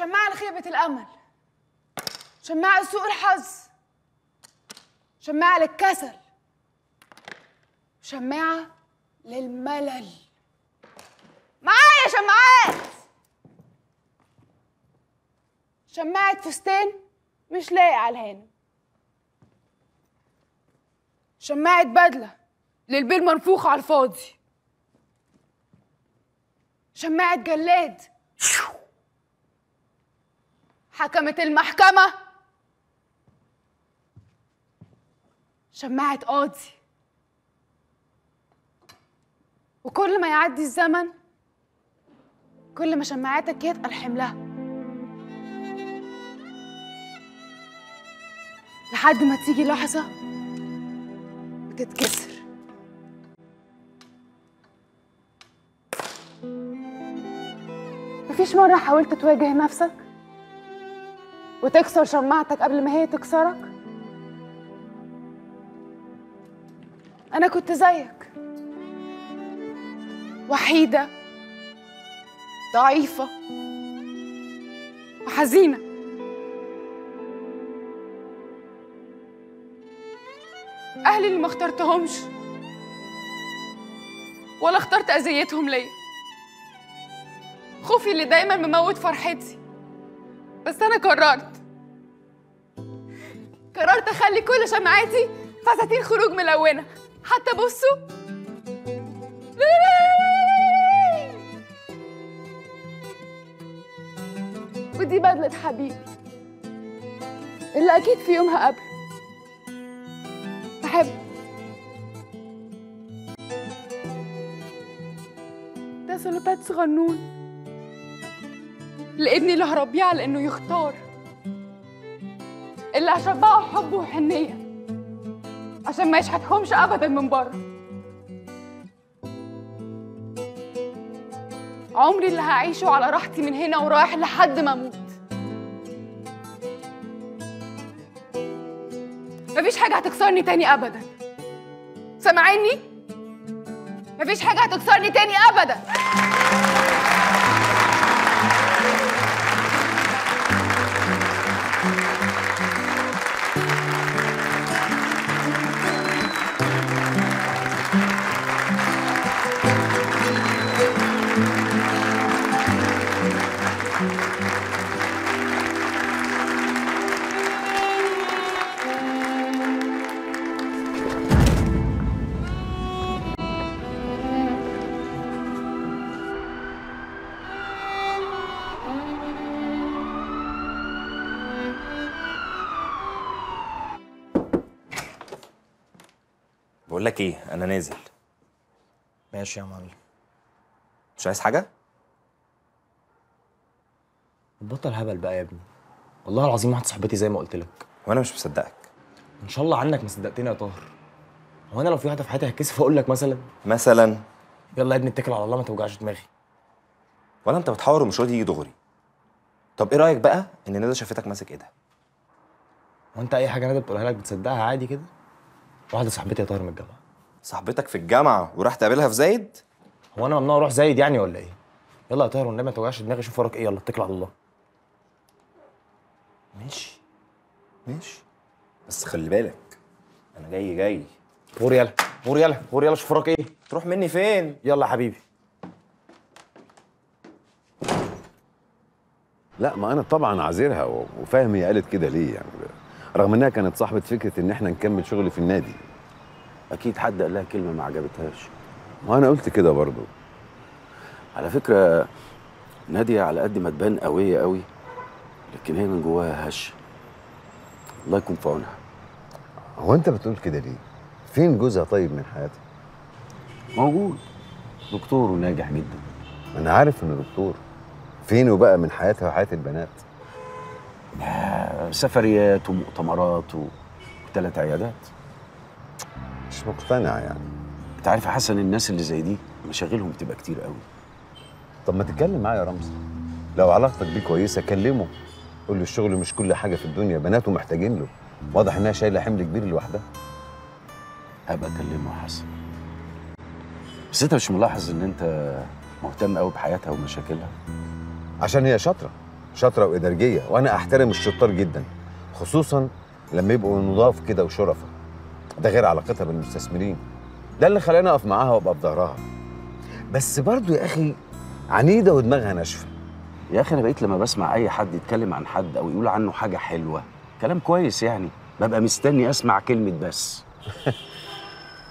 شماعة لخيبة الأمل، شماعة لسوء الحظ، شماعة للكسل، شماعة للملل. معايا شماعات. شماعة فستان مش لايق على الهانم، شماعة بدلة للبيل منفوخة على الفاضي، شماعة جلاد حكمة المحكمة، شماعة قاضي. وكل ما يعدي الزمن كل ما شماعاتك يتقل حملها، لحد ما تيجي لحظة وتتكسر. مفيش مرة حاولت تواجه نفسك وتكسر شماعتك قبل ما هي تكسرك؟ أنا كنت زيك، وحيدة، ضعيفة، وحزينة. أهلي اللي ما اخترتهمش ولا اخترت أذيتهم ليا، خوفي اللي دايما مموت فرحتي. بس أنا قررت أخلي كل شمعاتي فساتين خروج ملونة، حتى بصوا ودي بدلة حبيبي اللي أكيد في يوم هقابله. بحبه، ده سلطات صغنون لابني اللي هربيه على انه يختار، اللي هشبعه حب وحنيه عشان ما يشحتهمش ابدا من بره. عمري اللي هعيشه على راحتي من هنا ورايح لحد ما اموت. مفيش حاجه هتكسرني تاني ابدا، سامعيني؟ مفيش حاجه هتكسرني تاني ابدا. بقول لك ايه، انا نازل. ماشي يا معلم. مش عايز حاجه؟ بطل هبل بقى يا ابني، والله العظيم واحد صاحبتي زي ما قلت لك. وانا مش مصدقك. ان شاء الله عنك ما صدقتني يا طاهر. هو انا لو في واحده في حياتي هتكسف اقول لك مثلا؟ يلا يا ابني اتكل على الله، ما توجعش دماغي. ولا انت بتحاور ومش راضي يجي دغري. طب ايه رايك بقى ان ندى شافتك ماسك ايدها؟ هو انت اي حاجه ندى بتقولها لك بتصدقها عادي كده؟ واحدة صاحبتي يا طاهر من الجامعة. صاحبتك في الجامعة وراح تقابلها في زايد؟ هو أنا ممنوع أروح زايد يعني ولا إيه؟ يلا يا طاهر والنبي ما توجعش دماغي، شوف وراك إيه، يلا اتكل على الله. ماشي ماشي، بس خلي بالك أنا جاي. غور يلا غور يلا غور يلا، شوف وراك إيه. تروح مني فين؟ يلا يا حبيبي. لا ما أنا طبعًا عذرها وفاهم هي قالت كده ليه يعني، رغم انها كانت صاحبة فكرة ان احنا نكمل شغل في النادي. اكيد حد قال لها كلمة ما عجبتهاش، وانا قلت كده برضو. على فكرة نادية على قد ما تبان قوية قوي لكن هي من جواها هشة، الله يكون في عونها. هو انت بتقول كده ليه؟ فين جوزها طيب من حياتها؟ موجود، دكتور وناجح جدا. انا عارف انه دكتور، فينه بقى من حياتها وحياة البنات؟ سفريات ومؤتمرات وثلاث عيادات. مش مقتنع يعني. انت عارف يا حسن الناس اللي زي دي مشاغلهم بتبقى كتير قوي. طب ما تتكلم معايا يا رمزي، لو علاقتك بيه كويسه كلمه، قول له الشغل مش كل حاجه في الدنيا، بناته محتاجين له. واضح انها شايله حمل كبير لوحدها. هبقى اكلمه يا حسن. بس انت مش ملاحظ ان انت مهتم قوي بحياتها ومشاكلها؟ عشان هي شاطره شاطره وانرجيه، وانا احترم الشطار جدا، خصوصا لما يبقوا نضاف كده وشرفه. ده غير علاقتها بالمستثمرين، ده اللي خلاني اقف معاها وابقى في ظهرها. بس برضه يا اخي عنيده ودماغها ناشفه. يا اخي انا بقيت لما بسمع اي حد يتكلم عن حد او يقول عنه حاجه حلوه، كلام كويس يعني، ببقى مستني اسمع كلمه بس.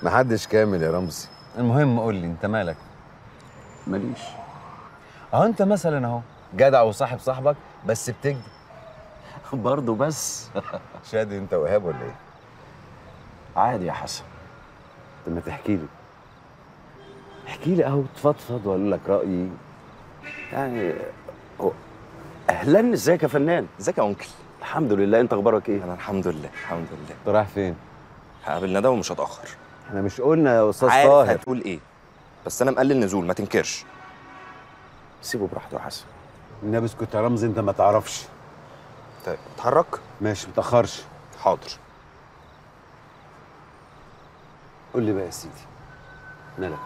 محدش كامل يا رمزي. المهم قول لي انت مالك؟ ماليش. اهو انت مثلا اهو جدع وصاحب صاحبك بس بتكذب. برضه بس. شادي انت وهاب ولا ايه؟ عادي يا حسن. طب ما تحكي لي. احكي لي اهو، تفضفض واقول لك رايي. يعني اهلا، ازيك يا فنان؟ ازيك يا انكل؟ الحمد لله، انت اخبارك ايه؟ انا الحمد لله الحمد لله. انت رايح فين؟ هقابل ندى ومش هتاخر. احنا مش قلنا يا استاذ طاهر؟ عارف هتقول ايه، بس انا مقلل نزول، ما تنكرش. سيبه براحته يا حسن. النبي اسكت يا رمزي، انت ما تعرفش. طيب اتحرك. ماشي، ما تاخرش. حاضر. قول لي بقى يا سيدي مالك؟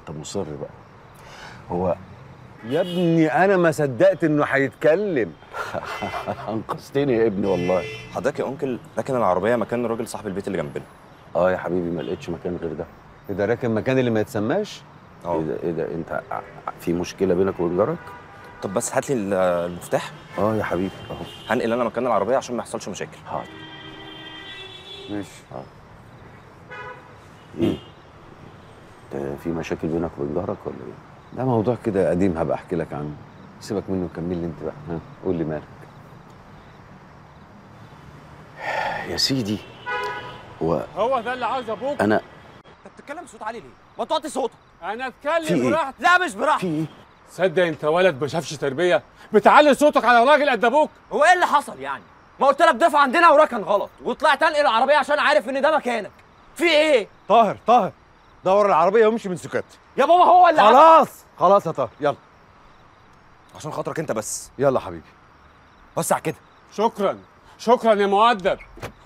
انت مصر بقى. هو يا ابني انا ما صدقت انه هيتكلم. انقذتني يا ابني والله. حضرتك يا انكل راكن العربيه مكان راجل صاحب البيت اللي جنبنا. اه يا حبيبي، ما لقيتش مكان غير ده. ايه ده، راكن مكان اللي ما يتسماش؟ اه. ايه ده انت في مشكله بينك وبين جارك؟ طب بس هات لي المفتاح. اه يا حبيبي اهو. هنقل انا مكان العربيه عشان ما يحصلش مشاكل. حاضر ماشي. اه ايه في مشاكل بينك وبين جارك ولا ايه؟ ده موضوع كده قديم، هبقى احكي لك عنه. سيبك منه وكمل لي انت بقى. ها قول لي مالك يا سيدي. هو ده اللي عايز ابوك. انا انت بتتكلم بصوت عالي ليه؟ ما توطي صوتك. انا اتكلم براحتي. لا مش براحتي. في ايه؟ تصدق انت ولد ما شافش تربيه، بتعلي صوتك على راجل قد ابوك. هو ايه اللي حصل يعني؟ ما قلت لك دفع عندنا وراكن غلط، وطلعت انقل العربيه عشان عارف ان ده مكانك. في ايه؟ طاهر دور العربيه وامشي من سكاتي. يا بابا هو اللي خلاص يا طاهر، يلا عشان خاطرك انت بس. يلا حبيبي وسع كده. شكرا يا مؤدب،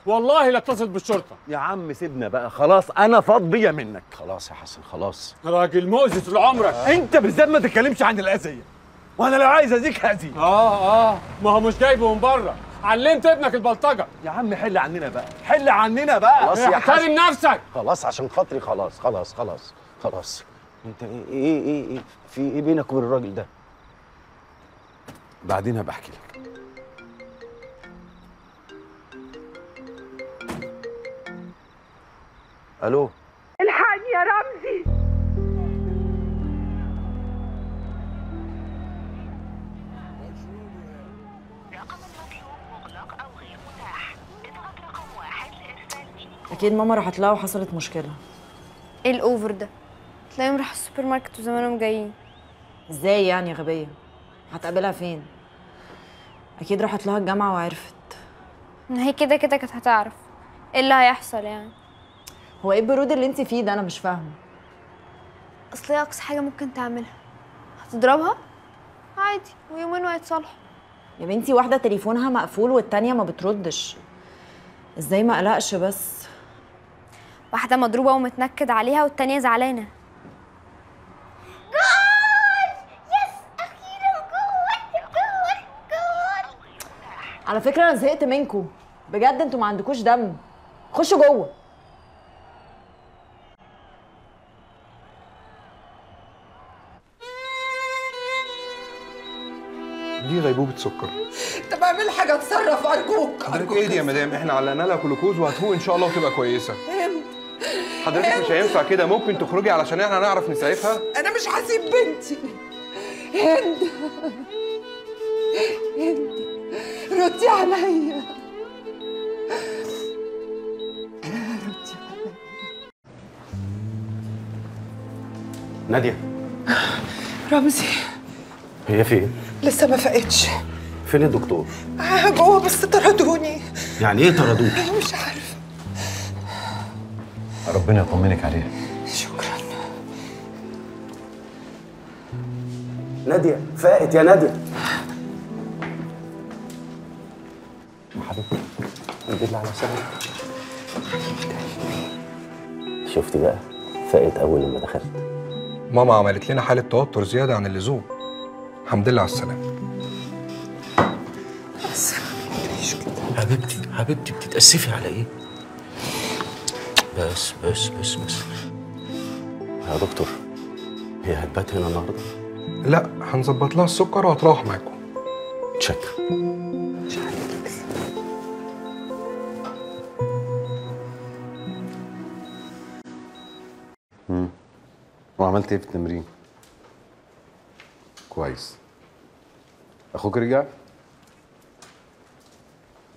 والله لا اتصل بالشرطه. يا عم سيبنا بقى، خلاص انا فاضيه منك. خلاص يا حسن خلاص، راجل مؤذي طول عمرك. انت بالذات ما تتكلمش عن الاذيه، وانا لو عايز اذيك هاذيك. ما هو مش جايبه من بره، علمت ابنك البلطجه. يا عم حل عننا بقى. خلاص يا حسن احترم نفسك. خلاص عشان خاطري. خلاص. انت ايه في ايه بينك وبين الراجل ده؟ بعدين هبقى احكي لك. الو، الحقني يا رمزي. رقم المطلوب مغلق او غير متاح. اضغط رقم 1 لارسال ميمو. اكيد ماما راحت لها وحصلت مشكله. ايه الاوفر ده؟ تلاقيهم راحوا السوبر ماركت وزمانهم جايين. ازاي يعني غبيه؟ هتقابلها فين؟ اكيد راحت لها الجامعه وعرفت. ما هي كده كده كانت هتعرف. ايه اللي هيحصل يعني؟ هو ايه البرود اللي انت فيه ده؟ انا مش فاهمه. اصل هي اقصى حاجه ممكن تعملها هتضربها عادي، ويومين وهيتصالحوا. يا بنتي واحده تليفونها مقفول والتانيه ما بتردش، ازاي ما اقلقش؟ بس واحده مضروبه ومتنكد عليها والتانيه زعلانه. على فكرة أنا زهقت منكم بجد، أنتوا ما عندكوش دم. خشوا جوه. دي غيبوبة سكر. طب اعملي حاجة، اتصرف أرجوك. حضرتك إيه دي يا مدام؟ إحنا علقنا لها جلوكوز وهتفوق إن شاء الله وتبقى كويسة. حضرتك مش هينفع كده، ممكن تخرجي علشان إحنا نعرف نسعفها. أنا مش هسيب بنتي. هند ردي عليا. نادية. رمزي هي فين؟ لسه ما فاقتش. فين الدكتور؟ جوه بس طردوني. يعني ايه طردوك؟ مش عارف. ربنا يطمنك عليها. شكرا. نادية فاقت يا نادية. بالله على سلامتك. شفتي بقى، فاقت اول لما دخلت. ماما عملت لنا حاله توتر زياده عن اللزوم. الحمد لله على السلامة. حبيبتي حبيبتي بتتأسفي على إيه؟ بس بس بس بس يا دكتور، هي هتبات هنا النهارده؟ لا، هنظبط لها السكر وهتروح معاكم. تشكر. وعملت ايه في التمرين؟ كويس. اخوك رجع؟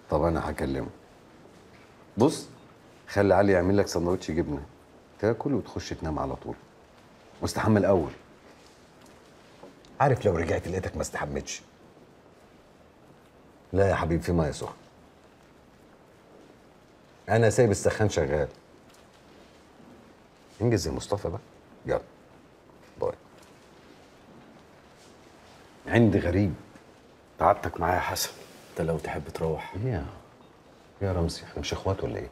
طب انا هكلمه. بص، خلي علي يعمل لك سندوتش جبنه تاكل وتخش تنام على طول، واستحمى الاول. عارف لو رجعت لقيتك ما استحمتش. لا يا حبيبي، في ميه سخنه. انا سايب السخان شغال. انجز يا مصطفى بقى، يلا باي. عندي غريب. تعبتك معايا يا حسن، انت لو تحب تروح. ايه يا رمزي، احنا مش اخوات ولا ايه؟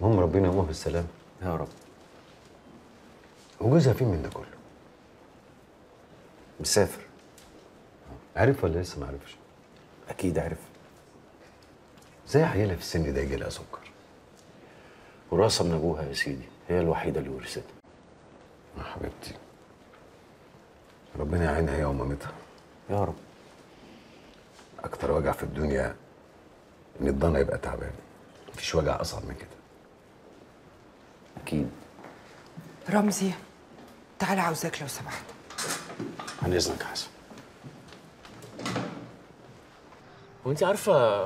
المهم ربنا يقومها بالسلامه يا رب. وجوزها فين من ده كله؟ مسافر. عارف ولا لسه ما عرفش؟ اكيد عارف. ازاي عيالها في السن ده يجي لها سكر؟ وراثه من ابوها يا سيدي، هي الوحيده اللي ورثتها. يا حبيبتي ربنا يعينها هي ومامتها يا رب. اكتر وجع في الدنيا ان الضنا يبقى تعبان، مفيش وجع اصعب من كده. اكيد. رمزي تعالى، عاوزاك لو سمحت. عن اذنك يا حسن. هو انت عارفه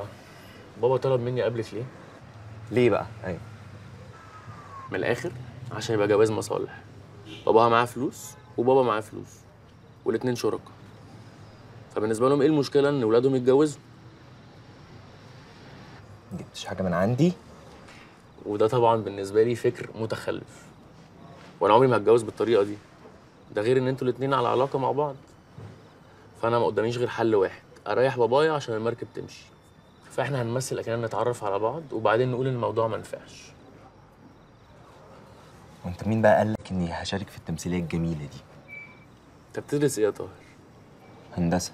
بابا طلب مني اقابلك ليه؟ ليه بقى؟ ايوه، من الاخر عشان يبقى جواز مصالح. باباها معاه فلوس وبابا معاه فلوس، والاتنين شركاء، فبالنسبه لهم ايه المشكله ان ولادهم يتجوزوا؟ جبتش حاجه من عندي. وده طبعا بالنسبه لي فكر متخلف، وانا عمري ما هتجوز بالطريقه دي. ده غير ان انتوا الاتنين على علاقه مع بعض، فانا ما قداميش غير حل واحد، اريح بابايا عشان المركب تمشي. فاحنا هنمثل اكننا نتعرف على بعض، وبعدين نقول الموضوع ما نفعش. وانت مين بقى قال لك اني هشارك في التمثيليه الجميله دي؟ انت بتدرس ايه يا طاهر؟ هندسه.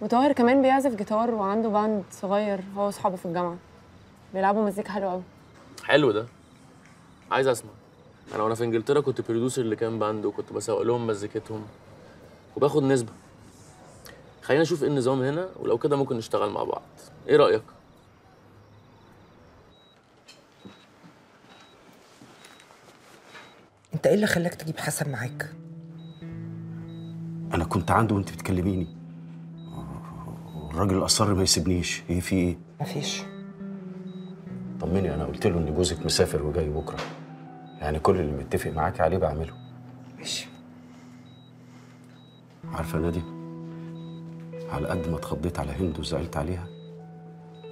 وطاهر كمان بيعزف جيتار وعنده باند صغير هو واصحابه في الجامعه، بيلعبوا مزيكا حلوه قوي. حلو ده، عايز اسمع. انا وانا في انجلترا كنت بروديوسر اللي كان باند، وكنت بسوق لهم مزيكتهم وباخد نسبه. خلينا نشوف ايه النظام هنا، ولو كده ممكن نشتغل مع بعض. ايه رايك؟ انت ايه اللي خلاك تجيب حسن معاك؟ انا كنت عنده وانت بتكلميني، والراجل اصر ما يسيبنيش. ايه في ايه؟ مفيش. طمني، انا قلت له ان جوزك مسافر وجاي بكره، يعني كل اللي متفق معاكي عليه بعمله. ماشي. عارفه نادي، على قد ما اتخضيت على هند وزعلت عليها،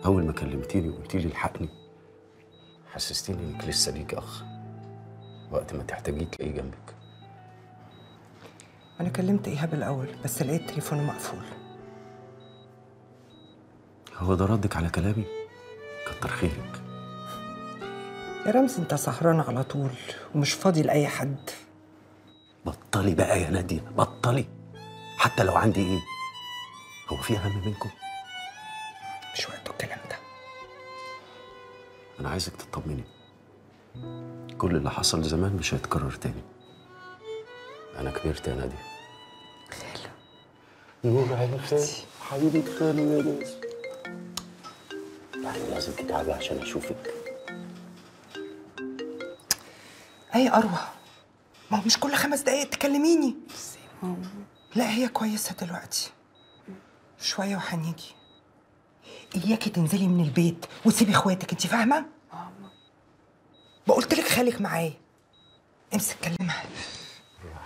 اول ما كلمتيني وقلتي لي الحقني، حسستيني انك لسه ليكي اخ، وقت ما تحتاجيه تلاقيه جنبك. أنا كلمت إيهاب الأول، بس لقيت تليفونه مقفول. هو ده ردك على كلامي؟ كتر خيرك. يا رمزي أنت سهران على طول ومش فاضي لأي حد. بطلي بقى يا نادية، بطلي. حتى لو عندي إيه، هو في أهم منكم؟ مش وقته الكلام ده. أنا عايزك تطمني، كل اللي حصل زمان مش هيتكرر تاني. أنا كبرت يا نادية. خالة نور عيني، خالة حبيبة خالة يا ناس. يعني لازم تتعبي عشان أشوفك. أي أروى، ما هو مش كل 5 دقايق تكلميني. لا هي كويسة دلوقتي، شوية وهنيجي. إياكي تنزلي من البيت وتسيبي إخواتك، أنت فاهمة؟ بقولت لك خالك معايا. امسك كلمها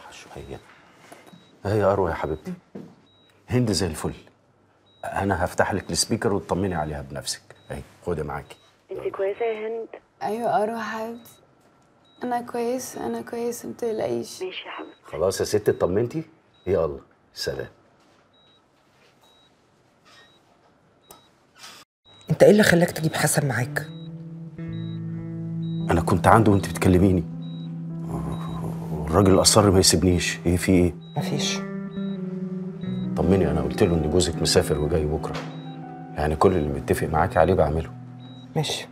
يا شوية. هي أروى يا حبيبتي، هند زي الفل. أنا هفتح لك السبيكر وتطمني عليها بنفسك. أهي خدي معاكي. أنتِ كويسة يا هند؟ أيوة أروى حبيبتي، أنا كويس، أنا كويس، ما تقلقيش. ماشي يا حبيبتي. خلاص يا ستي، اطمنتي. يلا سلام. أنت إيه اللي خلاك تجيب حسن معاك؟ أنا كنت عنده وأنت بتكلميني، والراجل أصر ما يسيبنيش. إيه في إيه؟ مفيش. طمني، انا قلت له ان جوزك مسافر وجاي بكره، يعني كل اللي متفق معاكي عليه بعمله. ماشي.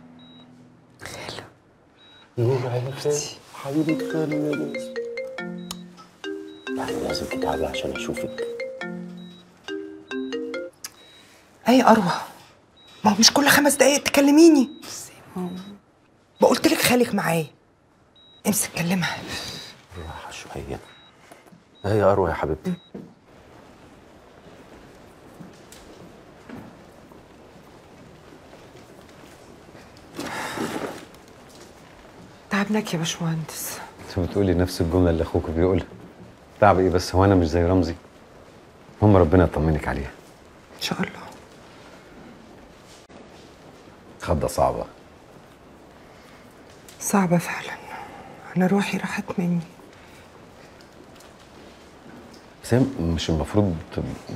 نور على خير حبيبي، خير يا جوز. انا لازم تتعبي عشان اشوفك. اي اروى، ما هو مش كل 5 دقايق تكلميني. بقولت لك خالك معايا. امسك كلمها. راحه شويه. ايه يا اروى يا حبيبتي؟ تعبناك يا باشمهندس. انت بتقولي نفس الجمله اللي اخوك بيقولها. تعب ايه بس، هو انا مش زي رمزي؟ هم ربنا يطمنك عليها. ان شاء الله. خضه صعبه. صعبه فعلا، انا روحي راحت مني. بس مش المفروض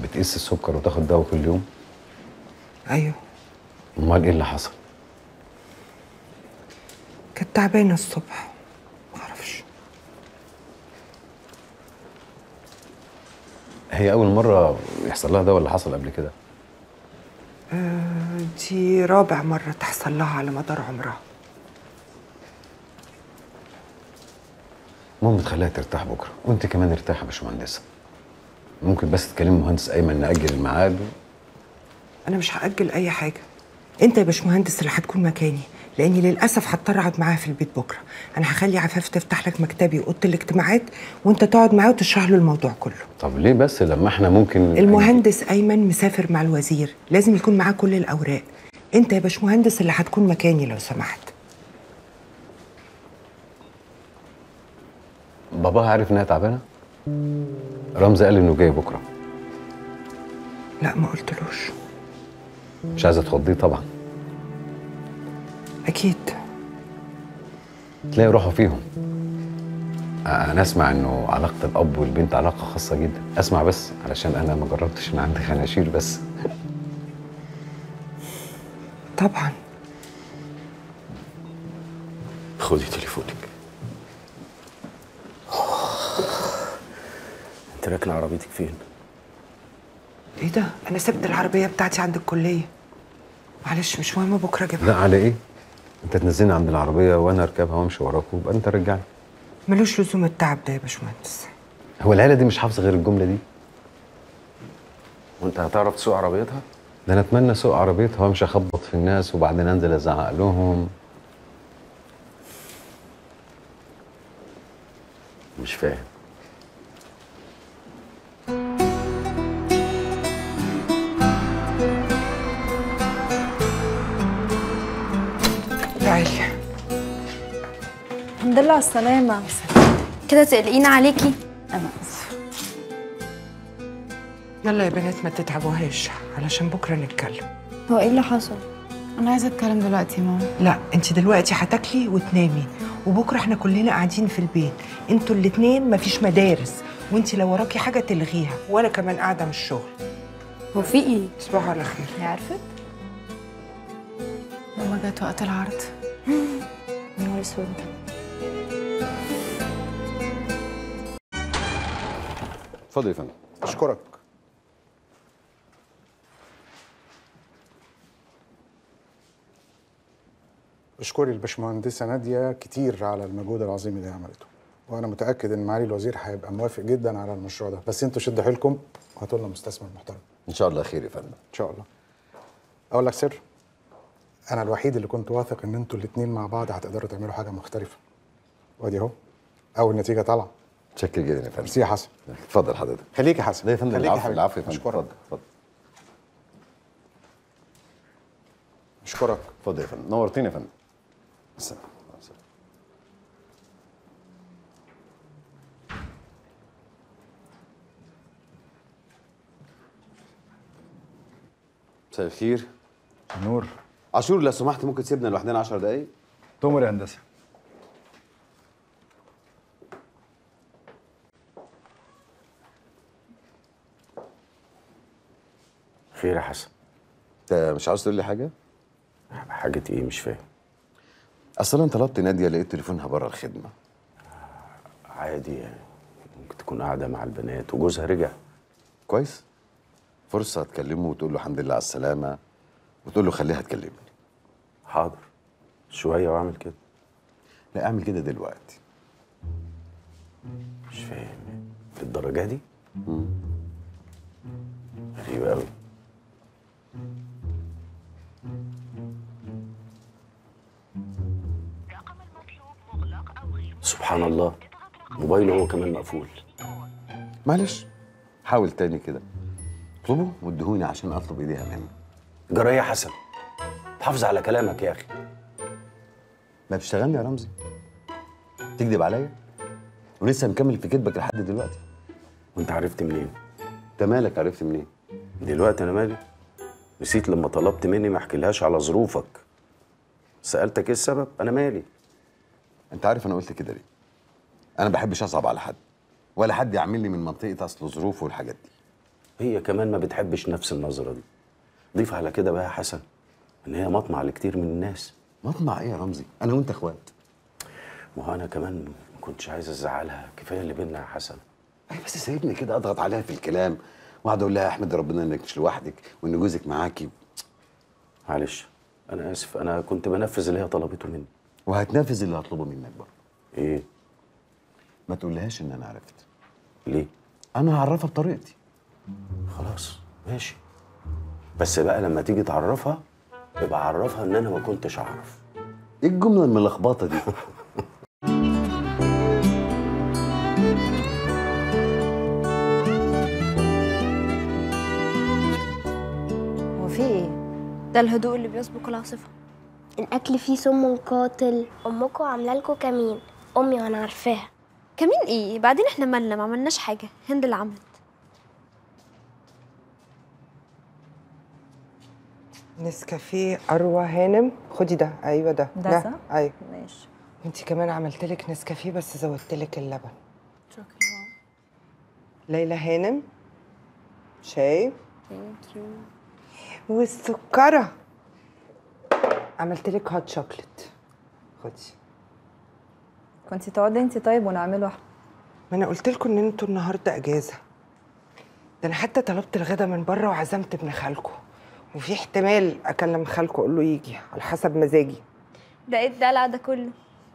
بتقيس السكر وتاخد دواء كل يوم؟ ايوه. امال ايه اللي حصل؟ كانت تعبانه الصبح، معرفش. هي اول مره يحصل لها ده ولا حصل قبل كده؟ دي رابع مره تحصل لها على مدار عمرها. المهم تخليها ترتاح بكره، وانت كمان ارتاحي يا باشمهندسه. ممكن بس تكلمي مهندس ايمن ناجل الميعاد انا مش هاجل اي حاجه. انت يا باشمهندس اللي هتكون مكاني، لاني للاسف هضطر اقعد معاها في البيت بكره. انا هخلي عفاف تفتح لك مكتبي واوضه الاجتماعات، وانت تقعد معاه وتشرح له الموضوع كله. طب ليه بس لما احنا ممكن؟ المهندس ايمن مسافر مع الوزير، لازم يكون معاه كل الاوراق. انت يا باشمهندس اللي هتكون مكاني لو سمحت. باباها عارف انها تعبانه؟ رمزي قال انه جاي بكره. لا ما قلتلوش. مش عايزه تخضيه طبعا. أكيد. تلاقي روحه فيهم. أنا أسمع إنه علاقة الأب والبنت علاقة خاصة جدا، أسمع بس علشان أنا ما جربتش، أنا عندي خناشير بس. طبعا. خدي تليفونك. أنت راكنة عربيتك فين؟ إيه ده؟ أنا سبت العربية بتاعتي عند الكلية. معلش مش مهم، بكره اجيبها. لا على ايه؟ انت تنزلني عند العربيه وانا اركبها وامشي وراك وبقى انت رجعني. ملوش لزوم التعب ده يا باشمهندس. هو العيله دي مش حافظه غير الجمله دي؟ وانت هتعرف تسوق عربيتها؟ ده انا اتمنى اسوق عربيتها وامشي اخبط في الناس وبعدين انزل ازعق لهم. مش فاهم. الحمد لله على السلامة. كده تقلقينا عليكي. أنا آسفة. يلا يا بنات ما تتعبوهاش علشان بكرة نتكلم. هو إيه اللي حصل؟ أنا عايزة أتكلم دلوقتي يا ماما. لا أنت دلوقتي هتاكلي وتنامي، وبكرة إحنا كلنا قاعدين في البيت، أنتوا الاتنين مفيش مدارس، وأنت لو وراكي حاجة تلغيها، وأنا كمان قاعدة من الشغل. هو في إيه؟ تصبحوا على خير. هي عرفت؟ ماما جت وقت العرض. يا نهار أسود. اتفضل يا فندم. اشكرك. اشكري الباشمهندسه ناديه كتير على المجهود العظيم اللي عملته، وانا متاكد ان معالي الوزير هيبقى موافق جدا على المشروع ده، بس انتوا شدوا حيلكم وهاتوا لنا مستثمر محترم. ان شاء الله خير يا فندم. ان شاء الله. اقول لك سر، انا الوحيد اللي كنت واثق ان انتوا الاثنين مع بعض هتقدروا تعملوا حاجه مختلفه، وادي اهو اول نتيجه طالعه. شكرا جدا يا فندم. ميرسي يا حسن. اتفضل حضرتك. خليك يا حسن. يا فندم العفو العفو يا فندم. اشكرك. اتفضل. اشكرك. اتفضل يا فندم. نورتيني يا فندم. السلام. مساء الخير. نور. عاشور لو سمحت ممكن تسيبنا لوحدنا 10 دقايق؟ تؤمر يا هندسه. خير يا حسن. انت مش عاوز تقول لي حاجه؟ حاجه ايه؟ مش فاهم. اصل انا طلبت ناديه لقيت تليفونها بره الخدمه. عادي يعني، ممكن تكون قاعده مع البنات وجوزها رجع. كويس؟ فرصه تكلمه وتقول له الحمد لله على السلامه وتقول له خليها تكلمني. حاضر شويه واعمل كده. لا اعمل كده دلوقتي. مش فاهم للدرجه دي؟ غريب قوي. سبحان الله موبايله هو كمان مقفول. معلش حاول تاني كده، اطلبه واديهوني عشان اطلب ايديها منه. جرايه حسن تحافظ على كلامك يا اخي. ما بتشتغلني يا رمزي، تكذب عليا ولسه مكمل في كذبك لحد دلوقتي. وانت عرفت منين؟ انت مالك عرفت منين؟ دلوقتي انا مالي؟ نسيت لما طلبت مني ما احكيلهاش على ظروفك. سالتك ايه السبب؟ انا مالي. انت عارف انا قلت كده ليه؟ انا ما بحبش اصعب على حد ولا حد يعمل لي من منطقه اصل ظروفه والحاجات دي. هي كمان ما بتحبش نفس النظره دي. ضيف على كده بقى يا حسن ان هي مطمع لكتير من الناس. مطمع ايه يا رمزي؟ انا وانت اخوات. ما هو انا كمان ما كنتش عايز ازعلها، كفايه اللي بينا يا حسن. اي بس سايبني كده اضغط عليها في الكلام واقعد اقول لها احمد ربنا انك مش لوحدك وان جوزك معاكي. معلش انا اسف، انا كنت بنفذ اللي هي طلبته مني. وهتنفذ اللي هطلبه منك برضه. ايه؟ ما تقولهاش ان انا عرفت. ليه؟ انا هعرفها بطريقتي. خلاص ماشي، بس بقى لما تيجي تعرفها يبقى عرفها ان انا ما كنتش اعرف. ايه الجمله الملخبطه دي؟ هو في ايه؟ ده الهدوء اللي بيسبق العاصفه. الاكل فيه سم قاتل. امكم عامله لكم كمين. امي وانا عارفاها. كمين ايه؟ بعدين احنا مالنا، ما عملناش حاجه، هند اللي عملت. نسكافيه اروى هانم، خدي ده. ايوه ده ده صح؟ ايوه ماشي. انت كمان عملت لك نسكافيه بس زودت لك اللبن. شكرا. ليلى هانم شاي. ثانك يو. والسكره عملت لك هوت شوكليت، خدي. كنتي تقعدي انت طيب ونعمله احنا. ما انا قلت لكم ان انتوا النهارده اجازه. ده انا حتى طلبت الغدا من بره وعزمت ابن خالكم، وفي احتمال اكلم خالكم اقول له يجي على حسب مزاجي. ده ايه الدلع ده كله؟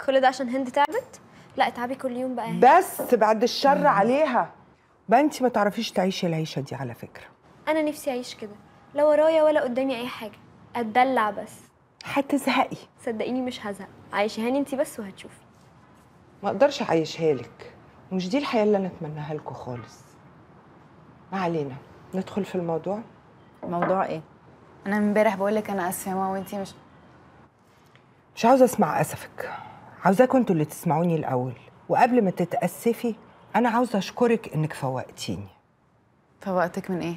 كل ده عشان هند تعبت؟ لا اتعبي كل يوم بقى هي. بس بعد الشر عليها. بقى انت ما تعرفيش تعيشي العيشه دي على فكره. انا نفسي اعيش كده، لا ورايا ولا قدامي اي حاجه، اتدلع بس. هتزهقي. صدقيني مش هزهق، عايشهاني انت بس وهتشوفي. ما اقدرش اعيشها لك، ومش دي الحياه اللي انا اتمناها لكم خالص. ما علينا، ندخل في الموضوع. موضوع ايه؟ انا امبارح بقول لك انا اسفه وانتي مش عاوزه اسمع اسفك. عاوزاكم انتوا اللي تسمعوني الاول، وقبل ما تتاسفي انا عاوزه اشكرك انك فوقتيني. فوقتك من ايه؟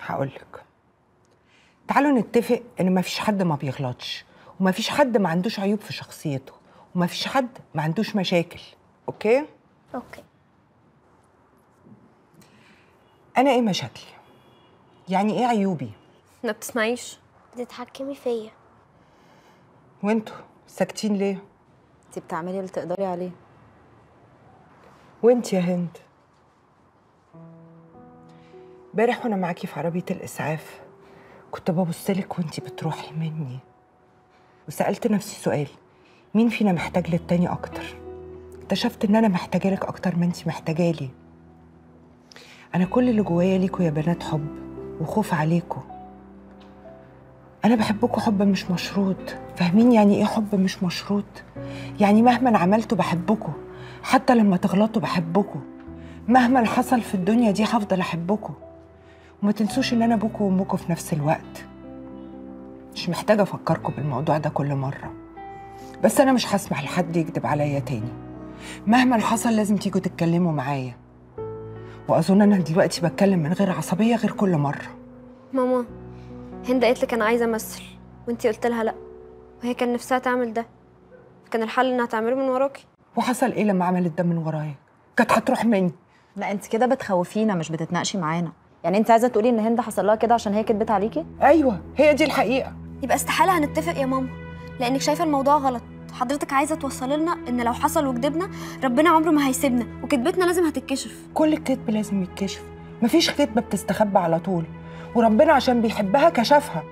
هقول لك. تعالوا نتفق ان مفيش حد ما بيغلطش، ومفيش حد ما عندوش عيوب في شخصيته، ومفيش حد ما عندوش مشاكل. اوكي؟ اوكي. انا ايه مشاكلي؟ يعني ايه عيوبي؟ ما بتسمعيش. بتتحكمي فيا. وانتوا ساكتين ليه؟ انت بتعملي اللي تقدري عليه. وانت يا هند امبارح وانا معاكي في عربيه الاسعاف كنت ببصلك وانت بتروحي مني، وسالت نفسي سؤال، مين فينا محتاج للتاني اكتر؟ اكتشفت ان انا محتاجه لك اكتر ما انت محتاجالي. انا كل اللي جوايا ليكوا يا بنات حب وخوف عليكوا. أنا بحبكوا حب مش مشروط، فاهمين يعني إيه حب مش مشروط؟ يعني مهما عملتوا بحبكوا، حتى لما تغلطوا بحبكوا، مهما حصل في الدنيا دي هفضل أحبكوا، وما تنسوش إن أنا أبوكوا وأمكوا في نفس الوقت. مش محتاجة أفكركوا بالموضوع ده كل مرة، بس أنا مش هسمح لحد يكذب عليا تاني. مهما حصل لازم تيجوا تتكلموا معايا، وأظن أنا دلوقتي بتكلم من غير عصبية غير كل مرة. ماما هند قالت لك انا عايزه امثل وانتي قلت لها لا، وهي كان نفسها تعمل ده، كان الحل انها تعمله من وراكي. وحصل ايه لما عملت ده من ورايا؟ كانت هتروح مني. لا انت كده بتخوفينا مش بتتناقشي معانا. يعني انت عايزه تقولي ان هند حصل لها كده عشان هي كدبت عليكي؟ ايوه هي دي الحقيقه. يبقى استحاله هنتفق يا ماما، لانك شايفه الموضوع غلط. حضرتك عايزه توصلي لنا ان لو حصل وكدبنا ربنا عمره ما هيسيبنا، وكدبتنا لازم هتتكشف. كل الكدب لازم يتكشف، مفيش كدبه بتستخبى على طول. وربنا عشان بيحبها كشفها.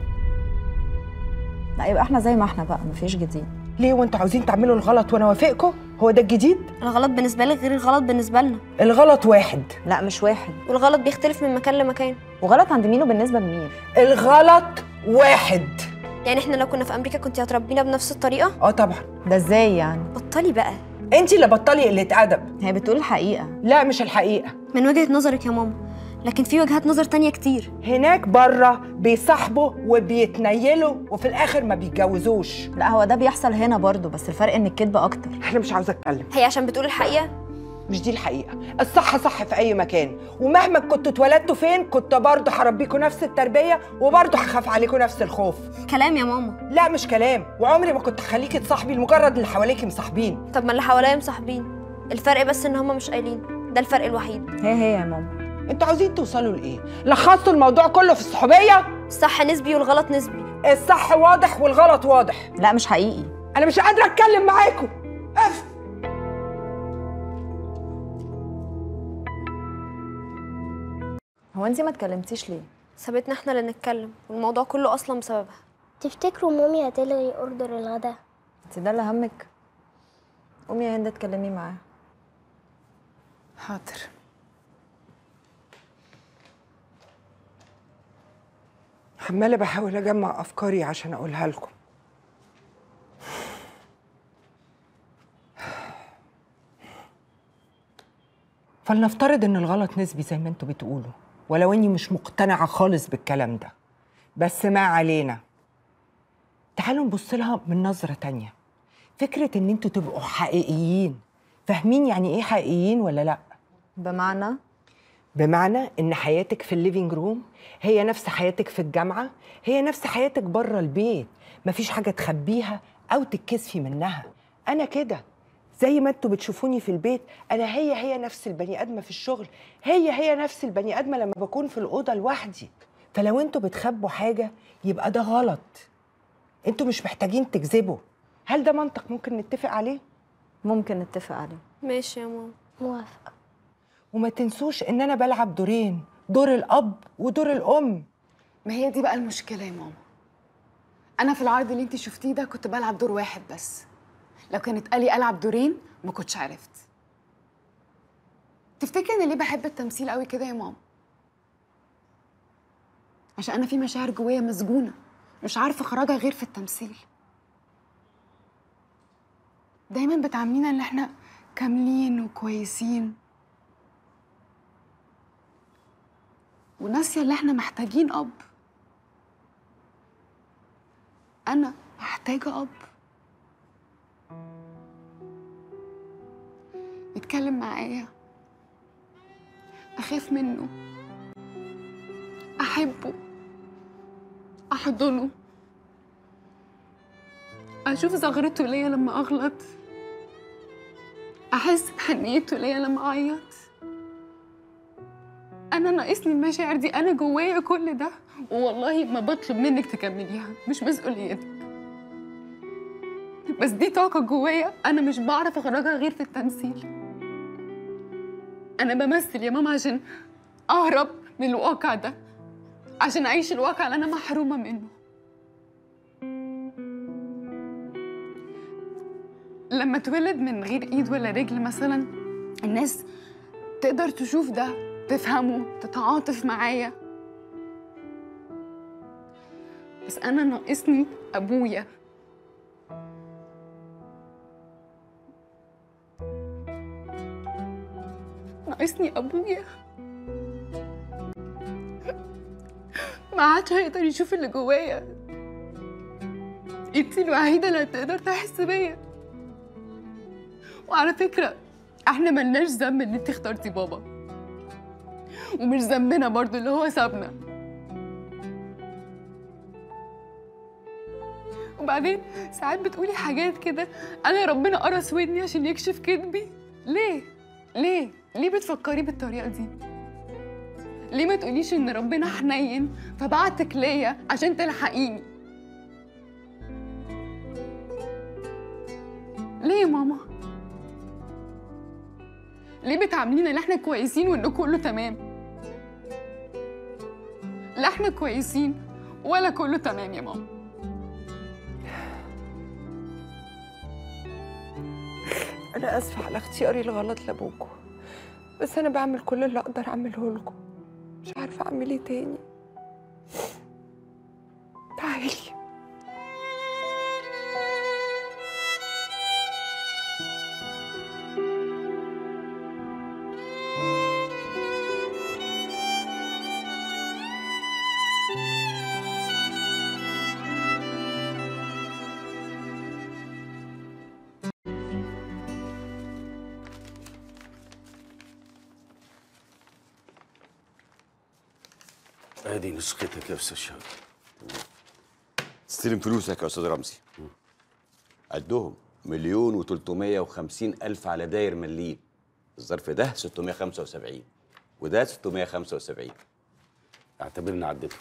لا يبقى احنا زي ما احنا بقى، مفيش جديد. ليه وانتوا عاوزين تعملوا الغلط وانا وافقكم؟ هو ده الجديد؟ الغلط بالنسبه لك غير الغلط بالنسبه لنا. الغلط واحد. لا مش واحد، والغلط بيختلف من مكان لمكان. وغلط عند مين وبالنسبه لمين؟ الغلط واحد. يعني احنا لو كنا في امريكا كنت هتربينا بنفس الطريقه؟ اه طبعا. ده ازاي يعني؟ بطلي بقى. انت اللي بطلي قله ادب. هي بتقول الحقيقه. لا مش الحقيقه، من وجهه نظرك يا ماما، لكن في وجهات نظر تانية كتير. هناك بره بيصاحبوا وبيتنيلوا وفي الاخر ما بيتجوزوش. لا هو ده بيحصل هنا برضه، بس الفرق ان الكذب اكتر. انا مش عاوزه اتكلم. هي عشان بتقول الحقيقه؟ مش دي الحقيقه. الصح صح في اي مكان، ومهما كنتوا اتولدتوا فين كنت برضه هربيكوا نفس التربيه وبرضه هخاف عليكوا نفس الخوف. كلام يا ماما. لا مش كلام، وعمري ما كنت هخليكي تصاحبي لمجرد اللي حواليكي مصاحبين. طب ما اللي حواليا مصاحبين، الفرق بس ان هم مش قايلين، ده الفرق الوحيد. هي يا ماما، انتوا عاوزين توصلوا لايه؟ لخصتوا الموضوع كله في الصحوبيه؟ الصح نسبي والغلط نسبي. الصح واضح والغلط واضح. لا مش حقيقي. انا مش قادره اتكلم معاكم. اف هو انت ما اتكلمتيش ليه؟ سابتنا احنا اللي نتكلم، والموضوع كله اصلا بسببها. تفتكروا مامي هتلغي اوردر الغداء؟ انت ده اللي همك؟ قومي يا هند اتكلمي معاها. حاضر. عماله بحاول اجمع افكاري عشان اقولها لكم. فلنفترض ان الغلط نسبي زي ما انتوا بتقولوا، ولو اني مش مقتنعه خالص بالكلام ده، بس ما علينا. تعالوا نبص لها من نظره تانية. فكره ان انتوا تبقوا حقيقيين. فاهمين يعني ايه حقيقيين ولا لا؟ بمعنى؟ بمعنى إن حياتك في الليفينج روم هي نفس حياتك في الجامعة، هي نفس حياتك بره البيت، مفيش حاجة تخبيها أو تتكسفي منها. أنا كده زي ما أنتوا بتشوفوني في البيت، أنا هي نفس البني آدمة في الشغل، هي نفس البني آدمة لما بكون في الأوضة لوحدي. فلو أنتوا بتخبوا حاجة يبقى ده غلط، أنتوا مش محتاجين تكذبوا. هل ده منطق ممكن نتفق عليه؟ ممكن نتفق عليه. ماشي يا ماما، موافقة. وما تنسوش ان انا بلعب دورين، دور الاب ودور الام. ما هي دي بقى المشكله يا ماما. انا في العرض اللي انت شفتيه ده كنت بلعب دور واحد بس، لو كانت قالي العب دورين ما كنتش عرفت. تفتكري انا ليه بحب التمثيل قوي كده يا ماما؟ عشان انا في مشاعر جوايا مسجونه مش عارفه اخرجها غير في التمثيل. دايما بتعاملينا ان احنا كاملين وكويسين، وناسيه اللي احنا محتاجين اب. انا محتاجه اب يتكلم معايا، اخاف منه، احبه، احضنه، اشوف ثغرته ليا لما اغلط، احس بحنيته ليا لما اعيط. أنا ناقصني المشاعر دي، أنا جوايا كل ده، والله ما بطلب منك تكمليها، مش مسؤوليتك. بس دي طاقة جوايا أنا مش بعرف أخرجها غير في التمثيل. أنا بمثل يا ماما عشان أهرب من الواقع ده، عشان أعيش الواقع اللي أنا محرومة منه. لما اتولد من غير إيد ولا رجل مثلا، الناس تقدر تشوف ده، تفهمه، تتعاطف معايا. بس أنا ناقصني أبويا. ناقصني أبويا. ما عادش هيقدر يشوف اللي جوايا. أنتي الوحيدة اللي هتقدر تحس بيا. وعلى فكرة إحنا ملناش ذنب إن أنتي اخترتي بابا. ومش ذنبنا برضه اللي هو سابنا. وبعدين ساعات بتقولي حاجات كده، انا يا ربنا قرص ودني عشان يكشف كدبي. ليه؟ ليه؟ ليه بتفكري بالطريقه دي؟ ليه ما تقوليش ان ربنا حنين فبعتك ليا عشان تلحقيني؟ ليه يا ماما؟ ليه بتعاملينا ان احنا كويسين وان كله تمام؟ لا احنا كويسين ولا كله تمام يا ماما. أنا آسفة على اختياري الغلط لأبوكوا، بس أنا بعمل كل اللي أقدر أعمله لكم، مش عارفة أعمل إيه تاني. تعالي. ادي نسختك يا استاذ شهاب. استلم فلوسك يا استاذ رمزي. قدهم 1,350,000 على داير مليم. الظرف ده 675 وده 675. اعتبرنا عديتهم.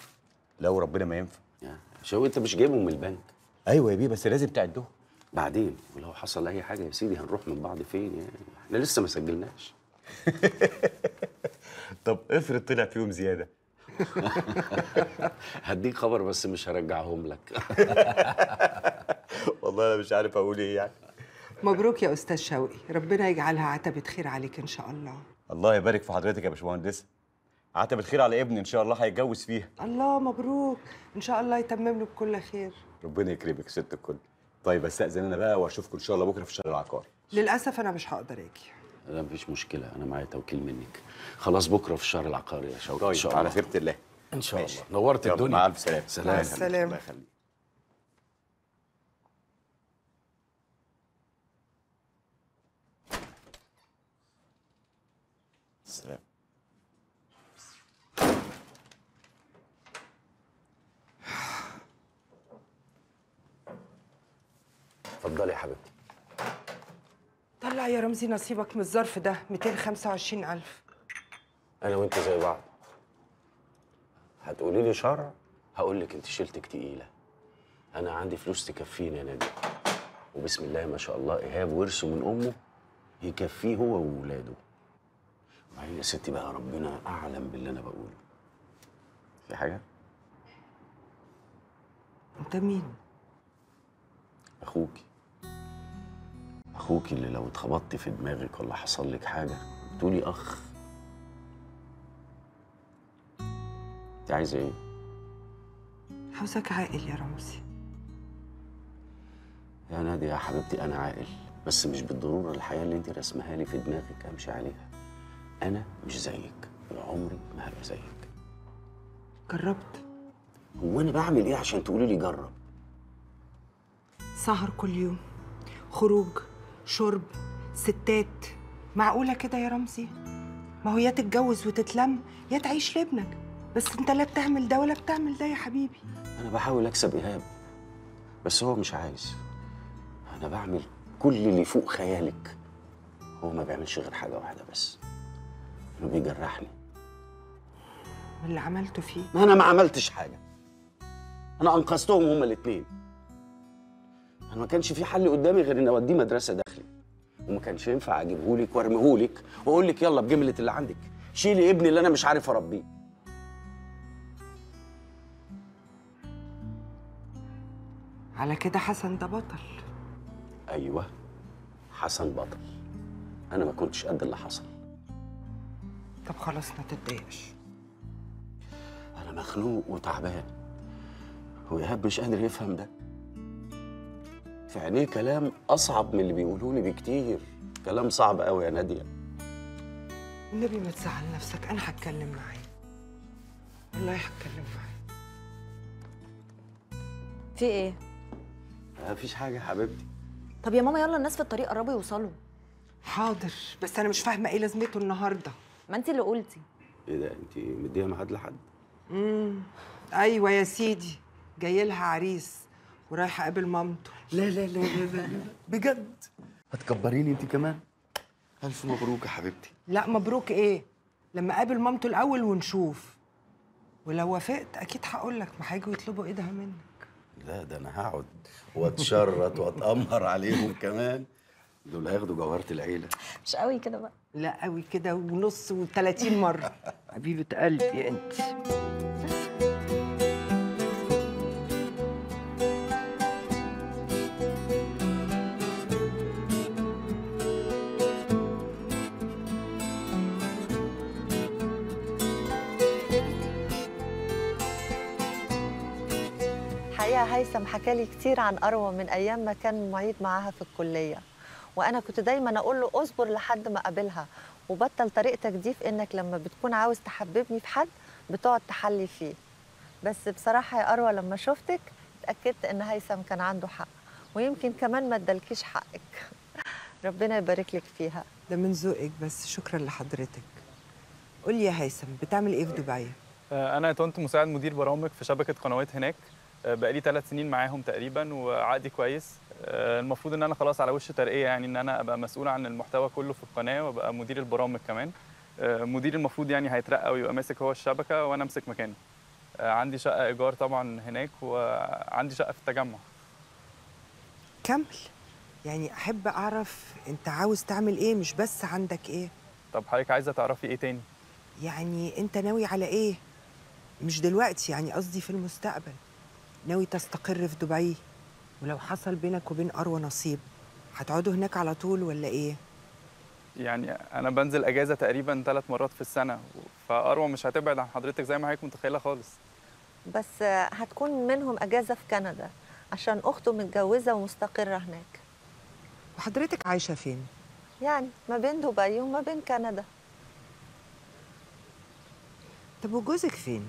لو ربنا ما ينفع. شو انت مش جايبهم من البنك؟ ايوه يا بيه بس لازم تعدهم. بعدين ولو حصل اي حاجه يا سيدي هنروح من بعض فين يعني؟ احنا لسه ما سجلناش. طب افرض طلع فيهم زياده. هديك خبر بس مش هرجعهم لك. والله انا مش عارف اقول ايه يعني. مبروك يا استاذ شوقي، ربنا يجعلها عتبة خير عليك ان شاء الله. الله يبارك في حضرتك يا باشمهندسه. عتبة خير على ابني ان شاء الله هيتجوز فيها. الله مبروك، ان شاء الله يتمم له بكل خير. ربنا يكرمك ست الكل. طيب استاذن انا بقى واشوفكم ان شاء الله بكره في شارع العقار. للاسف انا مش هقدر اجي. لا مفيش مشكلة، أنا معايا توكيل منك. خلاص بكرة في الشهر العقاري يا شوقي. طيب إن شاء الله على خيرة الله. إن شاء الله. نورت الدنيا. مع ألف سلامة. سلام. سلام. الله يخليك. سلام. اتفضلي يا حبيبتي. طلع يا رمزي نصيبك من الظرف ده 225,000. أنا وأنت زي بعض. هتقولي لي شرع؟ هقول لك أنت شيلتك تقيلة. أنا عندي فلوس تكفيني يا نادي، وبسم الله ما شاء الله إيهاب ورثه من أمه يكفيه هو وولاده. وبعدين يا ستي بقى ربنا أعلم باللي أنا بقوله. في حاجة؟ أنت مين؟ أخوكي. أخوكي اللي لو اتخبطت في دماغك ولا حصل لك حاجة بتقولي أخ. أنت عايزة إيه؟ عاوزك عاقل يا رمزي. يا نادي يا حبيبتي أنا عاقل، بس مش بالضرورة الحياة اللي أنت رسمها لي في دماغك أمشي عليها. أنا مش زيك وعمري ما هبقى زيك. جربت. هو أنا بعمل إيه عشان تقولي لي جرب؟ سهر كل يوم، خروج، شرب، ستات. معقولة كده يا رمزي؟ ما هو يا تتجوز وتتلم يا تعيش لابنك، بس انت لا بتعمل ده ولا بتعمل ده يا حبيبي. انا بحاول اكسب ايهاب بس هو مش عايز. انا بعمل كل اللي فوق خيالك، هو ما بيعملش غير حاجة واحدة بس، انه بيجرحني. اللي عملته فيه؟ ما انا ما عملتش حاجة، انا انقذتهم هما الاتنين. أنا ما كانش في حل قدامي غير إني أوديه مدرسة داخلي، وما كانش ينفع أجيبهولك وأرميهولك وأقول لك يلا بجملة اللي عندك، شيلي ابني اللي أنا مش عارف أربيه. على كده حسن ده بطل. أيوه حسن بطل. أنا ما كنتش قد اللي حصل. طب خلاص ما تتضايقش. أنا مخنوق وتعبان، وإيهاب مش قادر يفهم ده. في عينيه كلام أصعب من اللي بيقولولي بكتير، كلام صعب قوي يا نادية. النبي ما تزعل نفسك، أنا هتكلم معاه. والله هتكلم معاه. في إيه؟ مفيش حاجة يا حبيبتي. طب يا ماما يلا الناس في الطريق قربوا يوصلوا. حاضر، بس أنا مش فاهمة إيه لازمته النهارده؟ ما أنت اللي قلتي. إيه ده أنت مديها ميعاد لحد؟ أيوه يا سيدي، جاي لها عريس ورايحه اقابل مامته. لا لا لا لا لا بجد هتكبريني انت كمان. الف مبروك يا حبيبتي. لا مبروك ايه لما اقابل مامته الاول ونشوف، ولو وافقت اكيد هقول لك. ما هيجوا يطلبوا ايدها منك. لا ده انا هقعد واتشرط واتامر عليهم كمان. دول هياخدوا جوهره العيله. مش قوي كده بقى. لا قوي كده ونص و30 مره. حبيبه قلبي انت. الحقيقه هيثم حكى لي كتير عن اروى من ايام ما كان معيد معاها في الكليه، وانا كنت دايما اقول له اصبر لحد ما اقابلها، وبطل طريقتك دي في انك لما بتكون عاوز تحببني في حد بتقعد تحلي فيه. بس بصراحه يا اروى لما شفتك اتاكدت ان هيثم كان عنده حق، ويمكن كمان ما ادالكيش حقك. ربنا يبارك لك فيها. ده من ذوقك، بس شكرا لحضرتك. قولي يا هيثم، بتعمل ايه في دبي؟ انا يا طنط مساعد مدير برامج في شبكه قنوات هناك، بقالي 3 سنين معاهم تقريبا، وعقدي كويس. المفروض ان انا خلاص على وش ترقيه، يعني ان انا ابقى مسؤول عن المحتوى كله في القناه، وابقى مدير البرامج كمان. مدير المفروض يعني هيترقى ويبقى ماسك هو الشبكه وانا امسك مكانه. عندي شقه ايجار طبعا هناك، وعندي شقه في التجمع. كمل، يعني احب اعرف انت عاوز تعمل ايه، مش بس عندك ايه. طب حضرتك عايزه تعرفي ايه تاني؟ يعني انت ناوي على ايه؟ مش دلوقتي، يعني قصدي في المستقبل. ناوي تستقر في دبي؟ ولو حصل بينك وبين اروى نصيب هتقعدوا هناك على طول ولا ايه؟ يعني انا بنزل اجازه تقريبا 3 مرات في السنه، فاروى مش هتبعد عن حضرتك زي ما حضرتك متخيله خالص. بس هتكون منهم اجازه في كندا عشان اخته متجوزه ومستقره هناك. وحضرتك عايشه فين؟ يعني ما بين دبي وما بين كندا. طب وجوزك فين؟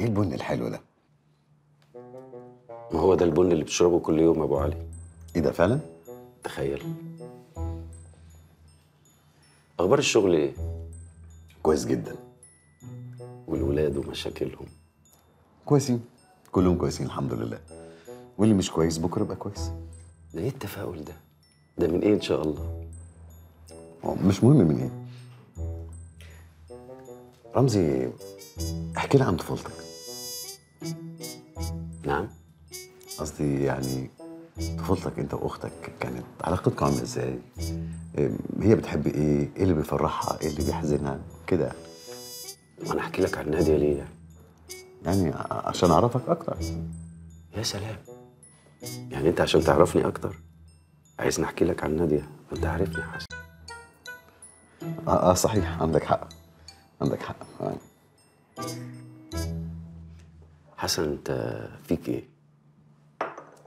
ايه البن الحلو ده؟ ما هو ده البن اللي بتشربه كل يوم يا ابو علي. ايه ده فعلا؟ تخيل. اخبار الشغل ايه؟ كويس جدا. والولاد ومشاكلهم كويسين؟ كلهم كويسين الحمد لله، واللي مش كويس بكره يبقى كويس. ده ايه التفاؤل ده؟ ده من ايه ان شاء الله؟ مش مهم من ايه. رمزي احكي لي عن طفولتك. نعم؟ قصدي يعني طفولتك انت واختك، كانت علاقتكم عامله ازاي؟ هي بتحب ايه؟ ايه اللي بيفرحها؟ ايه اللي بيحزنها؟ كده. وانا احكي لك عن ناديه ليه يعني؟ يعني عشان اعرفك اكتر. يا سلام، يعني انت عشان تعرفني اكتر عايزني احكي لك عن ناديه؟ انت عارفني يا حسن. صحيح، عندك حق، عندك حق. حسن انت فيك ايه؟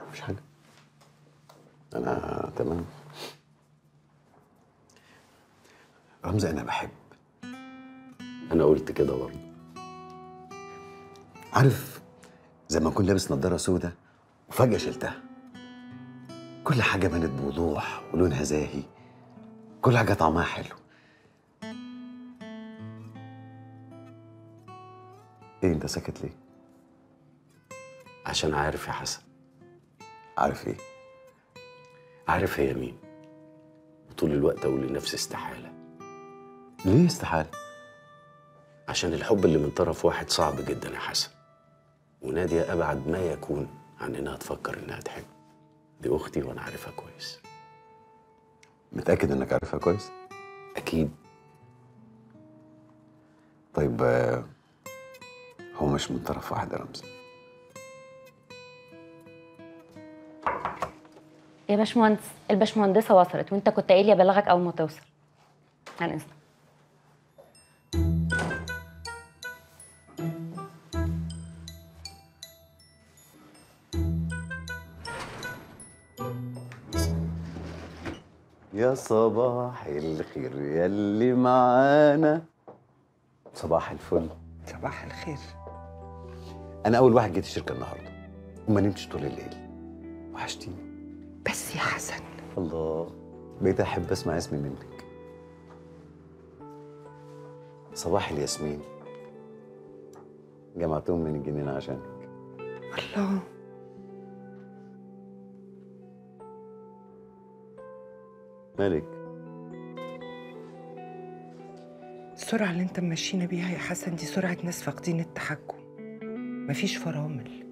مفيش حاجه، انا تمام. رمزي انا بحب. انا قلت كده برضه. عارف زي ما اكون لابس نضاره سودة وفجاه شلتها، كل حاجه بانت بوضوح ولونها زاهي، كل حاجه طعمها حلو. ايه انت ساكت ليه؟ عشان عارف يا حسن. عارف ايه؟ عارف هي مين، وطول الوقت اقول لنفسي استحاله. ليه استحاله؟ عشان الحب اللي من طرف واحد صعب جدا يا حسن، وناديه ابعد ما يكون عن انها تفكر انها تحب. دي اختي وانا عارفها كويس. متاكد انك عارفها كويس؟ اكيد. طيب هو مش من طرف واحد يا رمزي. يا باشمهندس، الباشمهندسه وصلت، وانت كنت قايل لي ابلغك اول ما توصل. على الانستا. يا صباح الخير ياللي معانا. صباح الفل. صباح الخير. انا اول واحد جيت الشركه النهارده، وما نمتش طول الليل، وحشتيني. بس يا حسن الله، بقيت احب اسمع اسمي منك. صباح الياسمين، جمعتهم من الجنينه عشانك. الله، مالك؟ السرعة اللي انت ماشينا بيها يا حسن دي سرعة ناس فاقدين التحكم، مفيش فرامل،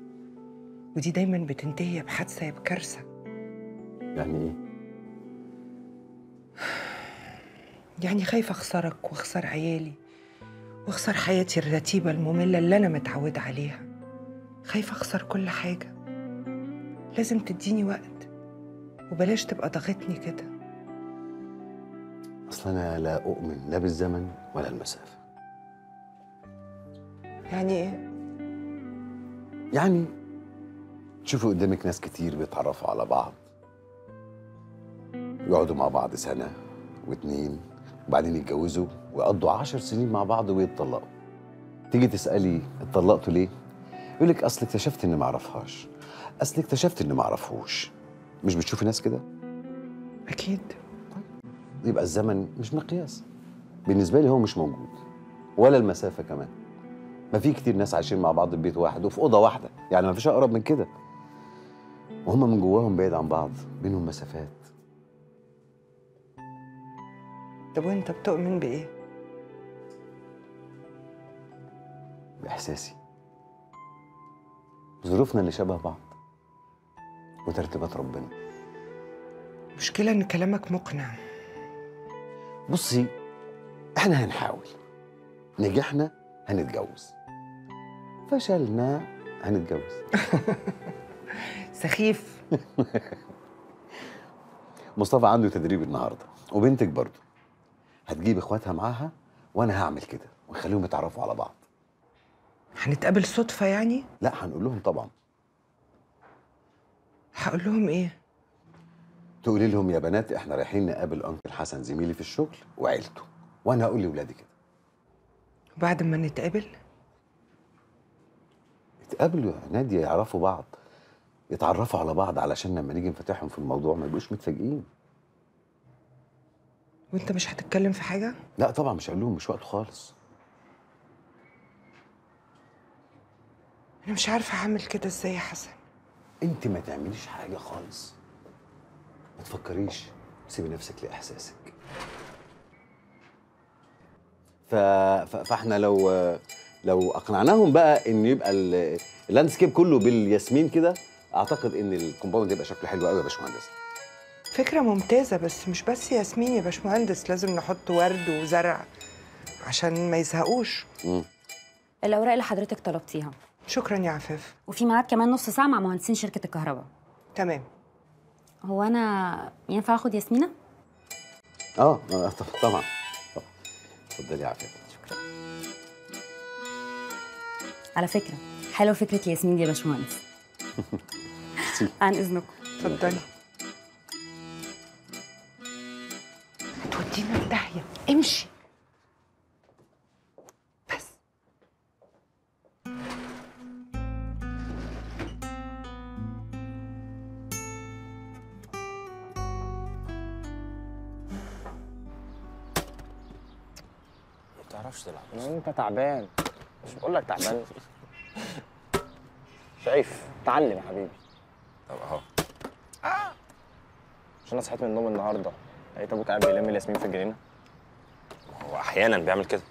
ودي دايما بتنتهي يا بحادثة يا بكارثة. يعني ايه؟ يعني خايفة اخسرك، واخسر عيالي، واخسر حياتي الرتيبة المملة اللي انا متعودة عليها. خايفة اخسر كل حاجة. لازم تديني وقت، وبلاش تبقى ضاغطني كده. أصل أنا لا أؤمن لا بالزمن ولا المسافة. يعني إيه؟ يعني تشوفوا قدامك ناس كتير بيتعرفوا على بعض، يقعدوا مع بعض سنة واتنين وبعدين يتجوزوا ويقضوا 10 سنين مع بعض ويتطلقوا. تيجي تسألي اتطلقتوا ليه؟ يقولك أصل اكتشفت إني معرفهاش، أصل اكتشفت إني معرفهوش. مش بتشوفي ناس كده؟ أكيد. طيب يبقى الزمن مش مقياس. بالنسبة لي هو مش موجود، ولا المسافة كمان. ما في كتير ناس عايشين مع بعض في بيت واحد وفي أوضة واحدة، يعني ما فيش أقرب من كده. وهم من جواهم بعيد عن بعض، بينهم مسافات. طب وأنت بتؤمن بإيه؟ بإحساسي. ظروفنا اللي شبه بعض وترتيبات ربنا. مشكلة إن كلامك مقنع. بصي، إحنا هنحاول، نجحنا هنتجوز، فشلنا هنتجوز. سخيف. مصطفى عنده تدريب النهارده، وبنتك برضه هتجيب اخواتها معاها، وأنا هعمل كده ونخليهم يتعرفوا على بعض. هنتقابل صدفة يعني؟ لا، هنقول لهم طبعا. هقول لهم إيه؟ تقولي لهم يا بنات إحنا رايحين نقابل أنكل حسن زميلي في الشغل وعيلته، وأنا هقول لأولادي كده. وبعد ما نتقابل؟ اتقابلوا يا نادية، يعرفوا بعض، يتعرفوا على بعض، علشان لما نيجي نفتحهم في الموضوع ما يبقوش متفاجئين. وأنت مش هتتكلم في حاجة؟ لا طبعا، مش هقول لهم، مش وقته خالص. أنا مش عارفة أعمل كده إزاي يا حسن. أنت ما تعمليش حاجة خالص، ما تفكريش، سيبي نفسك لإحساسك. فإحنا لو أقنعناهم بقى إن يبقى اللاندسكيب كله بالياسمين كده، أعتقد إن الكومباوند يبقى شكله حلو قوي يا باشمهندس. فكرة ممتازة، بس مش بس ياسمين يا باشمهندس، لازم نحط ورد وزرع عشان ما يزهقوش. الأوراق اللي حضرتك طلبتيها. شكرا يا عفاف. وفي ميعاد كمان نص ساعة مع مهندسين شركة الكهرباء. تمام. هو أنا ينفع آخد ياسمينة؟ طبعا. اتفضلي يا عفاف. شكرا. على فكرة حلوة فكرة ياسمين دي يا باشمهندس. عن إذنكم. اتفضلي. هتودينا في داهية، امشي. انت تعبان. مش بقول لك تعبان. شايف، اتعلم يا حبيبي. طب اهو. مش انا صحيت من النوم النهارده لقيت ابوك قاعد بيلم الياسمين في الجنينه. هو احيانا بيعمل كده.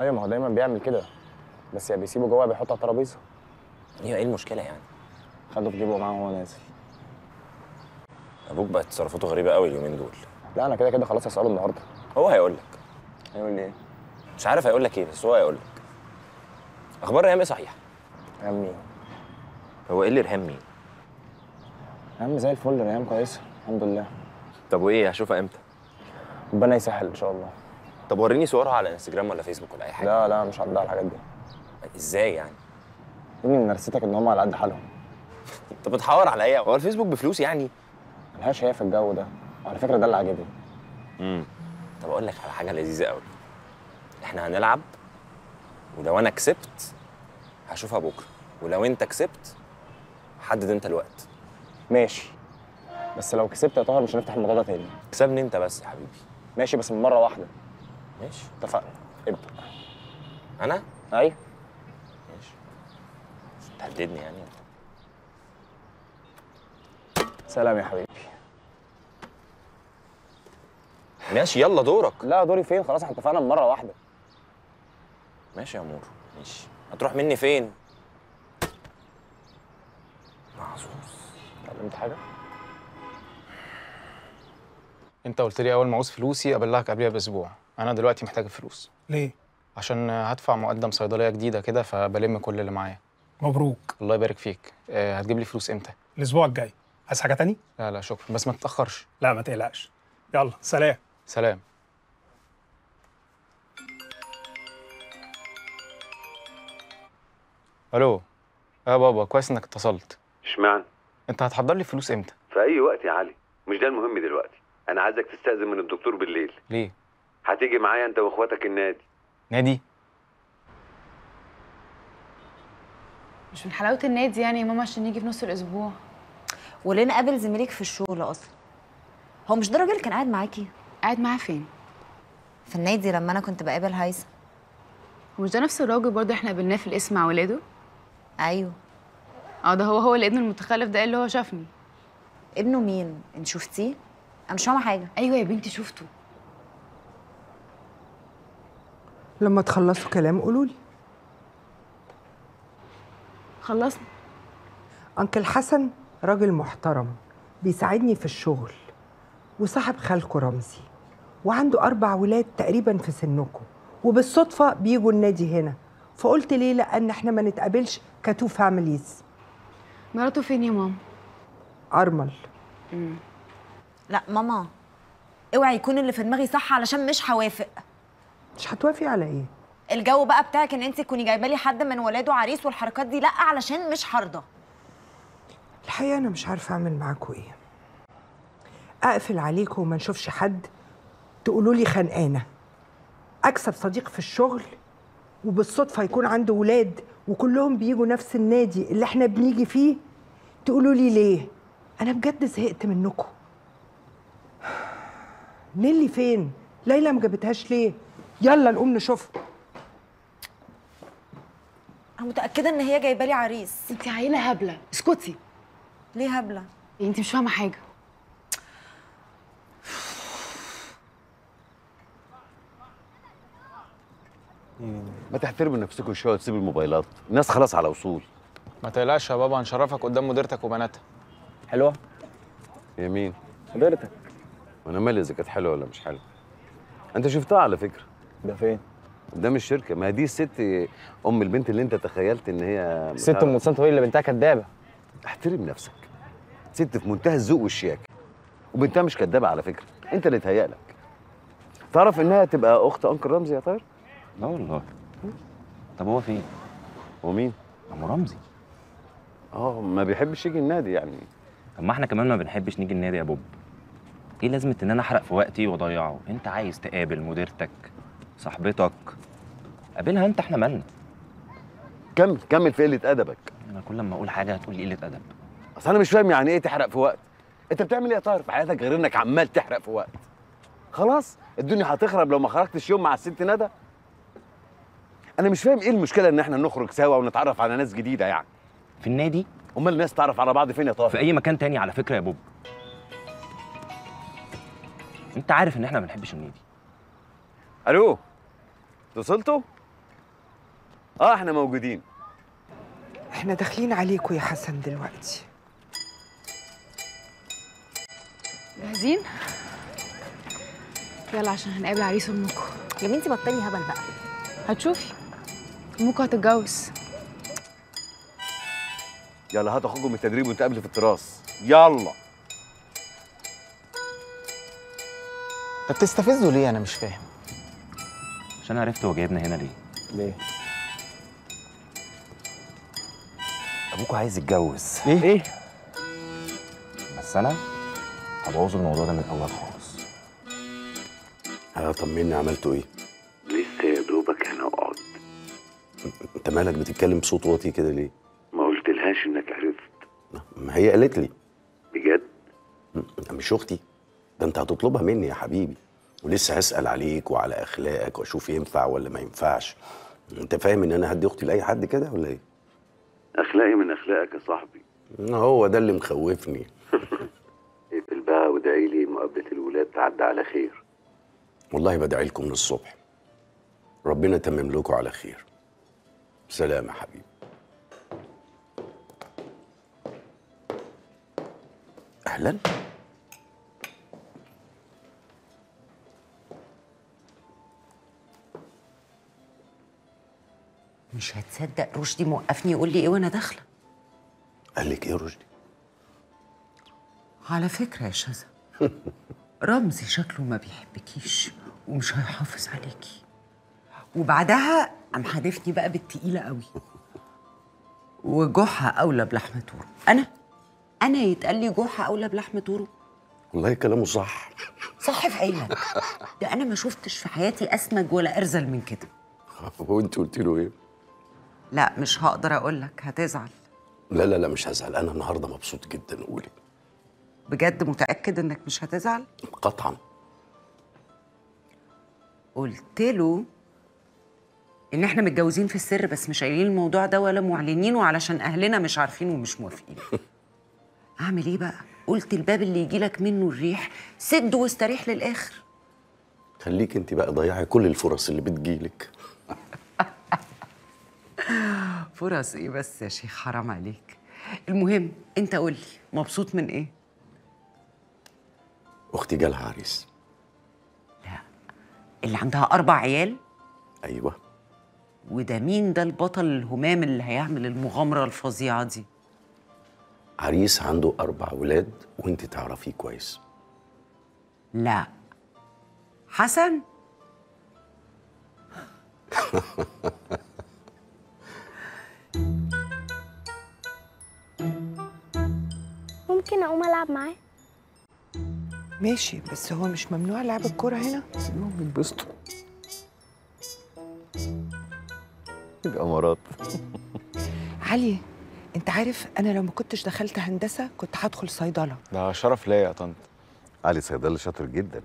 ايوه، ما هو دايما بيعمل كده، بس يا بيسيبه جوه بيحطه على الترابيزه. هي ايه المشكله يعني؟ خده في جيبه معاه وهو نازل. ابوك بقت تصرفاته غريبه قوي اليومين دول. لا انا كده كده خلاص هساله النهارده. هو هيقول لك. هيقول لي ايه؟ مش عارف هيقول لك ايه، بس هو هيقول لك. اخبار ريهام ايه صحيح؟ ريهام مين؟ هو ايه اللي ريهام مين؟ ريهام زي الفل، ريهام كويسه الحمد لله. طب وايه، هشوفها امتى؟ ربنا يسهل ان شاء الله. طب وريني صورها على انستجرام ولا فيسبوك ولا اي حاجه. لا مش هعدي على الحاجات دي. ازاي يعني؟ يا ابني نرستك ان هم على قد حالهم. طب بتحور على ايه؟ هو الفيسبوك بفلوس يعني؟ ملهاش هي في الجو ده. على فكره ده اللي عاجبني. طب اقول لك على حاجه لذيذه قوي. احنا هنلعب، ولو انا كسبت هشوفها بكره، ولو انت كسبت حدد انت الوقت. ماشي، بس لو كسبت يا طاهر مش هنفتح الموضوع ده تاني. كسبني انت بس يا حبيبي. ماشي، بس من مره واحده. ماشي اتفقنا. ابدا. انا؟ ايوه. ماشي، تهددني يعني. سلام يا حبيبي. ماشي، يلا دورك. لا دوري فين؟ خلاص احنا اتفقنا من مره واحده. ماشي يا مورو، ماشي. هتروح مني فين؟ محظوظ. اتعلمت حاجه؟ انت قلت لي اول ما عاوز فلوسي ابلغك قبلها باسبوع. انا دلوقتي محتاج الفلوس. ليه؟ عشان هدفع مقدم صيدليه جديده كده، فبلم كل اللي معايا. مبروك. الله يبارك فيك. هتجيب لي فلوس امتى؟ الاسبوع الجاي. عايز حاجه تاني؟ لا لا شكرا، بس ما تتاخرش. لا ما تقلقش، يلا سلام. سلام. الو. بابا كويس انك اتصلت. اشمعنى؟ انت هتحضر لي فلوس امتى؟ في اي وقت يا علي، مش ده المهم دلوقتي. انا عايزك تستأذن من الدكتور بالليل. ليه؟ هتيجي معايا انت واخواتك النادي. نادي؟ مش من حلاوه النادي يعني يا ماما عشان نيجي في نص الاسبوع. ولين قابل زميلك في الشغل اصلا. هو مش ده الراجل اللي كان قاعد معاكي؟ قاعد معاه فين؟ في النادي لما انا كنت بقابل هيثم. هو مش ده نفس الراجل برضه احنا قابلناه في القسم مع ولاده؟ ايوه. ده هو اللي ابنه المتخلف ده اللي هو شافني. ابنه مين؟ انت شفتيه؟ انا مش فاهمه حاجه. ايوه يا بنتي شفته. لما تخلصوا كلام قولوا لي. خلصنا. انكل حسن راجل محترم بيساعدني في الشغل وصاحب خالكو رمزي وعنده 4 ولاد تقريبا في سنكم، وبالصدفه بيجوا النادي هنا، فقلت ليه لا ان احنا ما نتقابلش كتو فاميليز. مراته فين يا ماما؟ ارمل. لا ماما اوعي يكون اللي في دماغي صح، علشان مش هوافق. مش هتوافقي على ايه؟ الجو بقى بتاعك ان انت تكوني جايبه لي حد من ولاده عريس والحركات دي، لا علشان مش هرضى. الحقيقه انا مش عارفه اعمل معاكم ايه. اقفل عليكم وما نشوفش حد، تقولوا لي خنقانه، اكسب صديق في الشغل وبالصدفه يكون عنده ولاد وكلهم بيجوا نفس النادي اللي احنا بنيجي فيه، تقولوا لي ليه؟ انا بجد زهقت منكم. نيلي فين؟ ليلى ما جابتهاش ليه؟ يلا نقوم نشوفها. انا متاكده ان هي جايبه لي عريس. انت عيله هبله. اسكتي. ليه هبله؟ انت مش فاهمه حاجه. ما تحترموا نفسكم شويه وتسيبوا الموبايلات، الناس خلاص على وصول. ما تقلقش يا بابا هنشرفك قدام مديرتك وبناتها. حلوه؟ يا مين؟ مديرتك. وانا مالي اذا كانت حلوه ولا مش حلوه. انت شفتها على فكره. ده فين؟ قدام الشركه. ما دي الست ام البنت اللي انت تخيلت ان هي ست ام سنتو، هي اللي بنتها كدابه. احترم نفسك، ست في منتهى الذوق والشياكه وبنتها مش كدابه على فكره، انت اللي اتهيألك. تعرف انها تبقى اخت انكل رمزي يا طاهر؟ لا والله. طب هو فين؟ هو مين؟ عمو رمزي. ما بيحبش يجي النادي يعني. طب ما احنا كمان ما بنحبش نيجي النادي يا بوب. ايه لازمه ان انا احرق في وقتي واضيعه؟ انت عايز تقابل مديرتك صاحبتك قابلها انت، احنا مالنا. كمل في قله ادبك. انا كل ما اقول حاجه هتقول لي قله ادب. اصل انا مش فاهم يعني ايه تحرق في وقت. انت بتعمل ايه يا طاهر في حياتك غير انك عمال تحرق في وقت؟ خلاص الدنيا هتخرب لو ما خرجتش يوم مع الست ندى. انا مش فاهم ايه المشكله ان احنا نخرج سوا ونتعرف على ناس جديده يعني في النادي. امال الناس تعرف على بعض فين يا طاهر؟ في اي مكان تاني على فكره يا بوب. انت عارف ان احنا ما بنحبش النادي. الو اتصلتوا؟ احنا موجودين. احنا داخلين عليكوا يا حسن دلوقتي. جاهزين؟ يلا عشان هنقابل عريس امكوا. يا بنتي بطلي هبل بقى. هتشوفي امكوا هتتجوز. يلا هات اخوكوا من التدريب ونتقابلوا في التراس. يلا. انت بتستفزوا ليه؟ انا مش فاهم. عشان عرفت هو جايبنا هنا ليه. ليه؟ ابوكوا عايز يتجوز. ايه؟ بس انا هبوظ الموضوع ده من الاول خالص. طمني عملتوا ايه؟ لسه يا دوبك هنا وقعد. انت مالك بتتكلم بصوت واطي كده ليه؟ ما قلتلهاش انك عرفت. ما هي قالت لي. بجد؟ مش اختي، ده انت هتطلبها مني يا حبيبي، ولسه هسأل عليك وعلى اخلاقك واشوف ينفع ولا ما ينفعش. انت فاهم ان انا هدي اختي لاي حد كده ولا ايه؟ اخلاقي من اخلاقك يا صاحبي. هو ده اللي مخوفني. اقفل بقى وادعي لي مقابله الولاد تعدي على خير. والله بدعي لكم من الصبح، ربنا يتمم لكم على خير. سلام يا حبيبي. اهلا. مش هتصدق رشدي موقفني يقول لي ايه وانا داخله. قال لك ايه رشدي؟ على فكرة يا شذا رمزي شكله ما بيحبكيش ومش هيحافظ عليكي. وبعدها قام حادفني بقى بالتقيلة قوي. وجحا أولى بلحمة طوره. أنا يتقال لي جحا أولى بلحمة طوره؟ والله كلامه صح. صح في عينك. ده أنا ما شفتش في حياتي أسمج ولا أرزل من كده. هو أنت قلتي له إيه؟ لا مش هقدر أقول لك، هتزعل. لا لا لا مش هزعل، أنا النهارده مبسوط جدا. قولي بجد، متأكد إنك مش هتزعل؟ قطعا. قلت له إن إحنا متجوزين في السر بس مش قايلين الموضوع ده ولا معلنينه علشان أهلنا مش عارفين ومش موافقين. أعمل إيه بقى؟ قلت الباب اللي يجيلك منه الريح سد واستريح للآخر. خليك أنت بقى ضيعي كل الفرص اللي بتجيلك. فرص إيه بس يا شيخ، حرام عليك. المهم أنت قولي مبسوط من إيه؟ أختي جالها عريس. لا، اللي عندها 4 عيال؟ أيوه. وده مين ده البطل الهمام اللي هيعمل المغامرة الفظيعة دي؟ عريس عنده 4 ولاد وانت تعرفيه كويس. لا حسن؟ ممكن أقوم ألعب معاه؟ ماشي، بس هو مش ممنوع لعب الكورة هنا؟ سيبهم يتبسطوا. يبقى مرات. علي انت عارف انا لو ما كنتش دخلت هندسه كنت هدخل صيدله. ده شرف ليا يا طنط. علي صيدله شاطر جدا،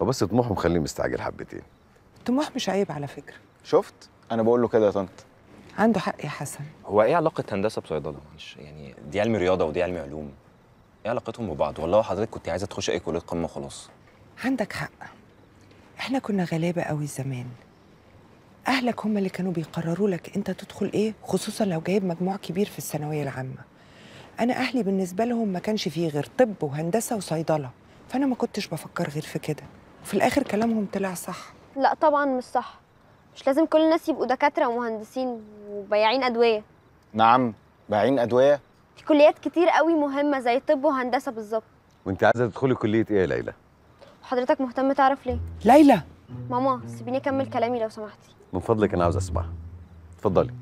وبس طموحه مخليه مستعجل حبتين. الطموح مش عيب على فكره. شفت، انا بقول له كده يا طنط. عنده حق يا حسن. هو ايه علاقه هندسه بصيدله؟ معلش يعني دي علم رياضه ودي علم علوم، ايه علاقتهم ببعض؟ والله حضرتك كنت عايزه تخش اي كليه قمه وخلاص. عندك حق، احنا كنا غلابه قوي زمان. أهلك هم اللي كانوا بيقرروا لك أنت تدخل إيه، خصوصاً لو جايب مجموع كبير في الثانوية العامة. أنا أهلي بالنسبة لهم ما كانش فيه غير طب وهندسة وصيدلة، فأنا ما كنتش بفكر غير في كده، وفي الآخر كلامهم طلع صح. لا طبعاً مش صح، مش لازم كل الناس يبقوا دكاترة ومهندسين وبياعين أدوية. نعم، بياعين أدوية؟ في كليات كتير قوي مهمة زي طب وهندسة بالظبط. وأنت عايزة تدخلي كلية إيه يا ليلى؟ حضرتك مهتم تعرف ليه؟ ليلى! ماما سيبيني أكمل كلامي لو سمحتي. من فضلك أنا عاوز أسمعها. اتفضلي.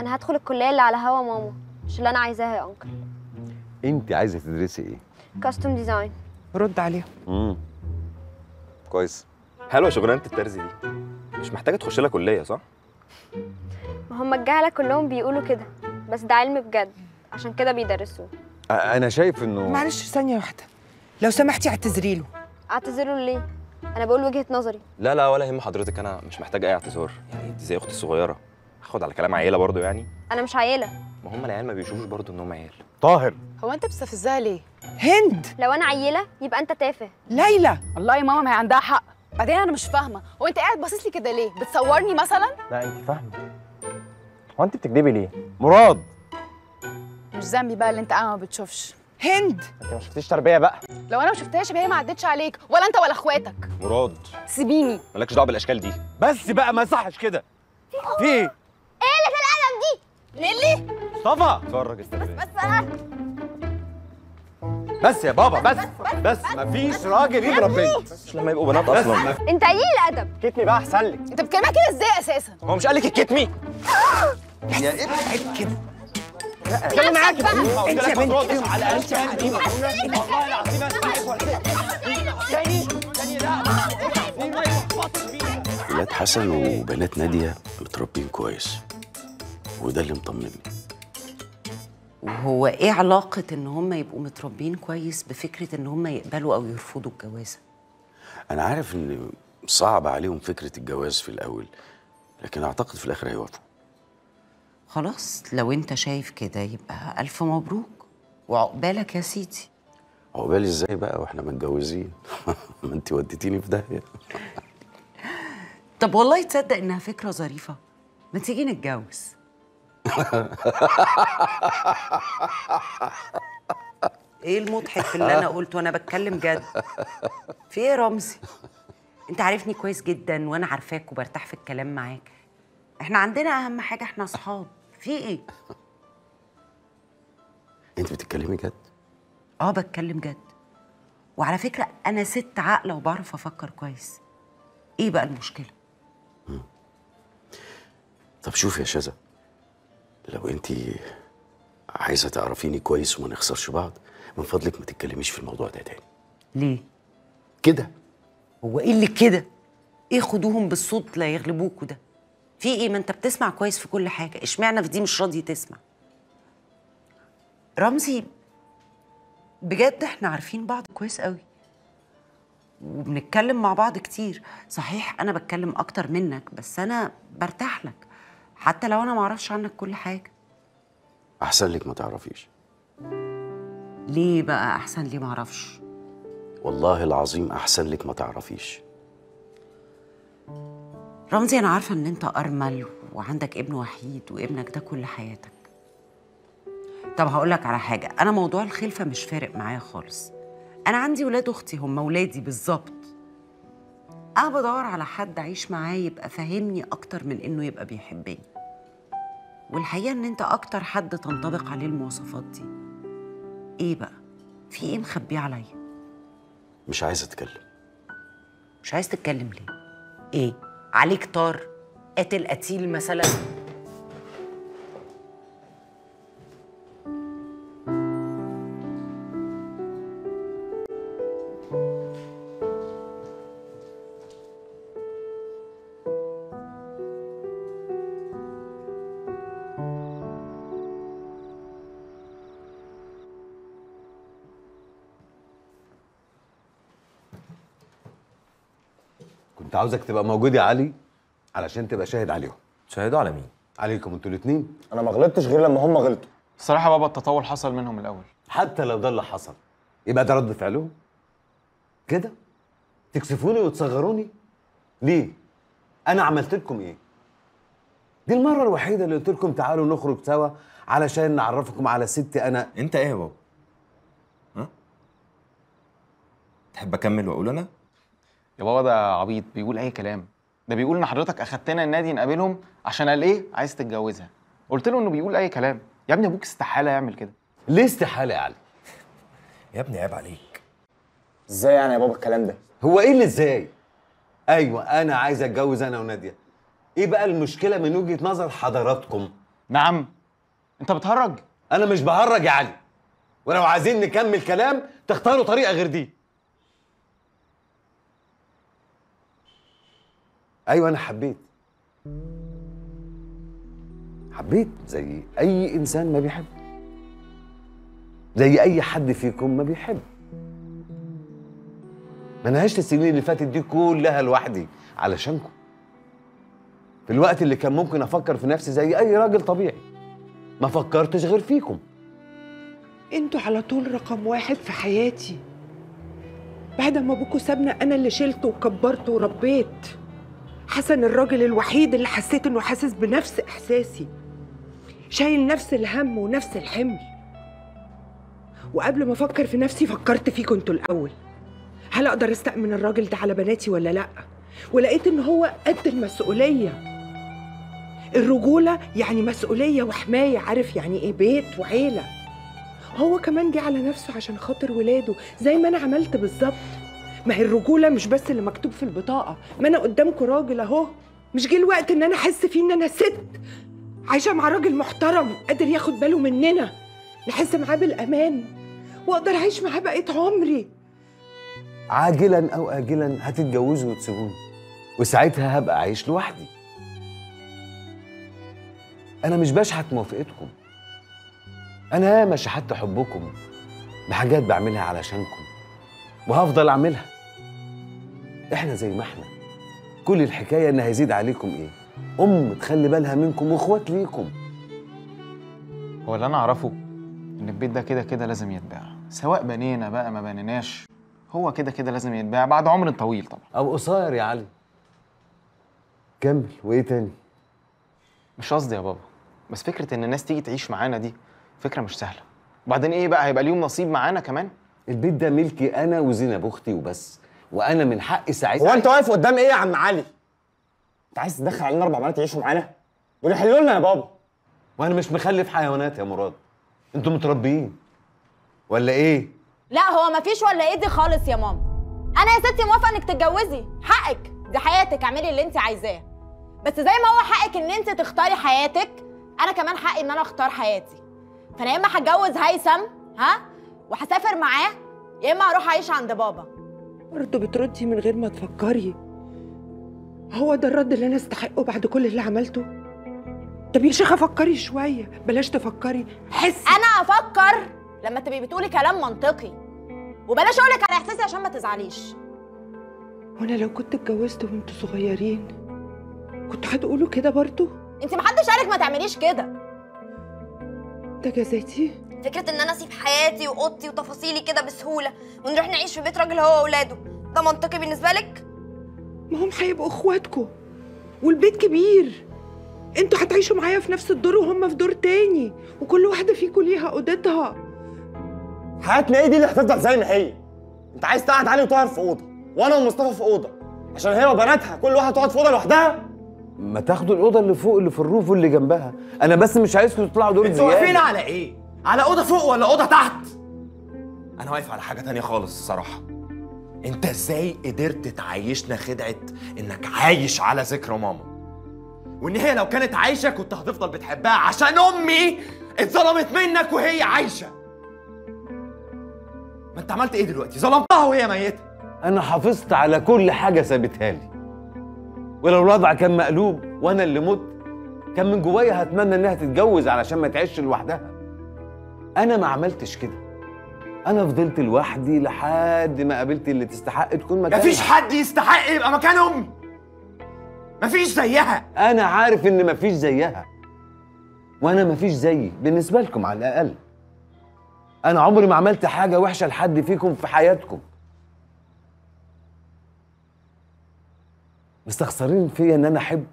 أنا هدخل الكلية اللي على هوا ماما، مش اللي أنا عايزاها يا أنكل. أنت عايزة تدرسي إيه؟ كاستم ديزاين. رد عليها. كويس. حلوة شغلانة الترزي دي. مش محتاجة تخش لها كلية صح؟ ما هم الجهلة كلهم بيقولوا كده، بس ده علم بجد، عشان كده بيدرسوه. أنا شايف إنه معلش ثانية واحدة. لو سمحتي اعتذري له. أعتذر له ليه؟ أنا بقول وجهة نظري. لا لا ولا يهم حضرتك، أنا مش محتاج أي اعتذار، يعني أنت زي أختي الصغيرة. هاخد على كلام عيلة برضه يعني؟ أنا مش عيلة. ما هم العيال ما بيشوفوش برضه إنهم عيال. طاهر، هو أنت بتستفزها ليه؟ هند، لو أنا عيلة يبقى أنت تافه. ليلى، الله يا ماما ما هي عندها حق. بعدين أنا مش فاهمة، هو أنت قاعد باصص لي كده ليه؟ بتصورني مثلا؟ لا أنت فاهمة. هو أنت بتكدبي ليه؟ مراد، مش ذنبي بقى اللي أنت قاعد ما بتشوفش. هند، انت ما شفتيش تربيه بقى. لو انا ما شفتهاش يبقى هي ما عدتش عليك، ولا انت ولا اخواتك. مراد سيبيني، مالكش دعوه بالاشكال دي. بس بقى ما تصحش كده. في ايه؟ ايه قله القلم دي؟ ليلي، مصطفى اتفرج استنى. بس يا بابا بس مفيش راجل يضرب بنت، مش لما يبقوا بنات اصلا. انت قليل الادب. كتمي بقى احسن لك. انت بتكلمها كده ازاي اساسا؟ هو مش قال لك الكتمي؟ يا ابني كده اتكلم معاكي انت يا بنتي على قلبي والله العظيم. ولاد حسن وبنات ناديه متربين كويس، وده اللي مطمني. وهو ايه علاقه ان هم يبقوا متربين كويس بفكره ان هم يقبلوا او يرفضوا الجوازه؟ انا عارف ان صعب عليهم فكره الجواز في الاول، لكن اعتقد في الاخر هيوافقوا. خلاص لو انت شايف كده يبقى الف مبروك وعقبالك يا سيدي. عقبالي ازاي بقى واحنا متجوزين؟ ما انت وديتيني في داهيه. طب والله تصدق انها فكره ظريفه، ما تيجي نتجوز. ايه المضحك في اللي انا قلته وانا بتكلم جد؟ في ايه رمزي؟ انت عارفني كويس جدا وانا عارفاك وبرتاح في الكلام معاك. احنا عندنا اهم حاجه احنا اصحاب. في ايه؟ انت بتتكلمي جد؟ بتكلم جد. وعلى فكرة أنا ست عاقلة وبعرف أفكر كويس. إيه بقى المشكلة؟ طب شوفي يا شذا، لو أنتي عايزة تعرفيني كويس وما نخسرش بعض، من فضلك ما تتكلميش في الموضوع ده تاني. ليه؟ كده. هو إيه اللي كده؟ إيه خدوهم بالصوت لا يغلبوكوا ده؟ في إيه؟ ما أنت بتسمع كويس في كل حاجة، إشمعنى في دي مش راضي تسمع؟ رمزي بجد احنا عارفين بعض كويس قوي وبنتكلم مع بعض كتير. صحيح انا بتكلم اكتر منك، بس انا برتاح لك حتى لو انا معرفش عنك كل حاجه. احسن لك ما تعرفيش. ليه بقى احسن لي معرفش؟ والله العظيم احسن لك ما تعرفيش. رمزي انا عارفه ان انت ارمل وعندك ابن وحيد وابنك ده كل حياتك. طب هقول لك على حاجه، انا موضوع الخلفه مش فارق معايا خالص. انا عندي ولاد اختي، هم ولادي بالظبط. انا بدور على حد اعيش معاه يبقى فاهمني اكتر من انه يبقى بيحبني. والحقيقه ان انت اكتر حد تنطبق عليه المواصفات دي. ايه بقى؟ في ايه مخبيه عليا؟ مش عايز اتكلم. مش عايز تتكلم ليه؟ ايه عليك طار؟ قاتل قتيل مثلا؟ كنت عاوزك تبقى موجود يا علي علشان تبقى شاهد عليهم. شاهدوا على مين؟ عليكم انتوا الاثنين. انا ما غلطتش غير لما هم غلطوا. الصراحه بابا التطاول حصل منهم الاول. حتى لو ده اللي حصل يبقى ده رد فعلهم كده؟ تكسفوني وتصغروني ليه؟ انا عملت لكم ايه؟ دي المره الوحيده اللي قلت لكم تعالوا نخرج سوا علشان نعرفكم على ستي انا. انت ايه يا بابا؟ ها؟ تحب اكمل واقول انا؟ يا بابا ده عبيط بيقول اي كلام. ده بيقول ان حضرتك اخدتنا النادي نقابلهم عشان قال ايه عايز تتجوزها. قلت له انه بيقول اي كلام. يا ابني ابوك استحاله يعمل كده. ليه استحاله يا علي؟ يا ابني عيب عليك. ازاي يعني يا بابا الكلام ده؟ هو ايه اللي ازاي؟ ايوه انا عايز اتجوز انا وناديه. ايه بقى المشكله من وجهه نظر حضراتكم؟ نعم. انت بتهرج؟ انا مش بهرج يا علي. ولو عايزين نكمل كلام تختاروا طريقه غير دي. ايوه انا حبيت زي اي انسان ما بيحب، زي اي حد فيكم ما بيحب. ما انا عشت السنين اللي فاتت دي كلها لوحدي علشانكم، في الوقت اللي كان ممكن افكر في نفسي زي اي راجل طبيعي. ما فكرتش غير فيكم انتوا، على طول رقم واحد في حياتي. بعد ما ابوكوا سابنا انا اللي شلته وكبرته وربيت. حسن الراجل الوحيد اللي حسيت انه حاسس بنفس احساسي، شايل نفس الهم ونفس الحمل. وقبل ما افكر في نفسي فكرت فيكم انتوا الاول. هل اقدر استأمن الراجل ده على بناتي ولا لا؟ ولقيت ان هو قد المسؤوليه. الرجوله يعني مسؤوليه وحمايه، عارف يعني ايه بيت وعيله. هو كمان جه على نفسه عشان خاطر ولاده زي ما انا عملت بالظبط. ما هي الرجولة مش بس اللي مكتوب في البطاقة، ما أنا قدامكوا راجل أهو. مش جه الوقت إن أنا أحس فيه إن أنا ست عايشة مع راجل محترم قادر ياخد باله مننا، نحس معاه بالأمان وأقدر أعيش معاه بقية عمري. عاجلاً أو آجلاً هتتجوزوا وتسيبوني، وساعتها هبقى عايش لوحدي. أنا مش بشحت موافقتكم، أنا ما شحت حبكم بحاجات بعملها علشانكم وهفضل أعملها. إحنا زي ما إحنا. كل الحكاية إن هيزيد عليكم إيه؟ تخلي بالها منكم وإخوات ليكم. هو اللي أنا أعرفه إن البيت ده كده كده لازم يتباع، سواء بنينا بقى ما بنيناش. هو كده كده لازم يتباع بعد عمر طويل طبعًا. أو قصير يا علي. كمل. وإيه تاني؟ مش قصدي يا بابا، بس فكرة إن الناس تيجي تعيش معانا دي فكرة مش سهلة. وبعدين إيه بقى؟ هيبقى ليهم نصيب معانا كمان؟ البيت ده ملكي انا وزينب اختي وبس، وانا من حقي ساعتها. هو انت واقف قدام ايه يا عم علي؟ انت عايز تدخل علينا 4 بنات يعيشوا معانا؟ دول يحلوا لنا يا بابا. وانا مش مخلف حيوانات يا مراد، انتوا متربيين ولا ايه؟ لا هو مفيش ولا ايه دي خالص يا ماما. انا يا ستي موافقه انك تتجوزي، حقك، دي حياتك، اعملي اللي انت عايزاه. بس زي ما هو حقك ان انت تختاري حياتك، انا كمان حقي ان انا اختار حياتي. فانا يا اما هتجوز هيثم وهسافر معاه، يا اما هروح اعيش عند بابا. برضه بتردي من غير ما تفكري. هو ده الرد اللي انا استحقه بعد كل اللي عملته؟ طب يا شيخه فكري شويه، بلاش تفكري، حسي. انا افكر لما تبقي بتقولي كلام منطقي، وبلاش اقولك على احساسي عشان ما تزعليش. وانا لو كنت اتجوزت وانتوا صغيرين كنت هتقولوا كده برضه؟ انت محدش قالك ما تعمليش كده. ده جزاتي؟ فكرة ان انا اسيب حياتي واوضتي وتفاصيلي كده بسهولة ونروح نعيش في بيت راجل هو واولاده، ده منطقي بالنسبة لك؟ ما هم هيبقوا اخواتكم والبيت كبير، انتوا هتعيشوا معايا في نفس الدور وهم في دور تاني، وكل واحدة فيكم ليها اوضتها. حياتنا ايه دي اللي هتفضل زي ما هي؟ انت عايز تقعد علي وطاهر في اوضة وانا ومصطفى في اوضة عشان هي وبناتها كل واحدة تقعد في اوضة لوحدها؟ ما تاخدوا الاوضه اللي فوق اللي في الروف واللي جنبها، انا بس مش عايزكم تطلعوا دور زياده. انتوا واقفين على ايه؟ على اوضه فوق ولا اوضه تحت؟ انا واقف على حاجه تانية خالص الصراحه. انت ازاي قدرت تعيشنا خدعه انك عايش على ذكرى ماما؟ وان هي لو كانت عايشه كنت هتفضل بتحبها عشان امي اتظلمت منك وهي عايشه. ما انت عملت ايه دلوقتي؟ ظلمتها وهي ميته. انا حافظت على كل حاجه سابتها لي. ولو الوضع كان مقلوب وانا اللي مت كان من جوايا هتمنى انها تتجوز علشان ما تعيش لوحدها. انا ما عملتش كده، انا فضلت لوحدي لحد ما قابلت اللي تستحق تكون مكانها. مفيش حد يستحق يبقى مكان امي، مفيش زيها. انا عارف ان مفيش زيها وانا مفيش زيي بالنسبه لكم على الاقل. انا عمري ما عملت حاجه وحشه لحد فيكم في حياتكم. مستخسرين فيا ان انا احب؟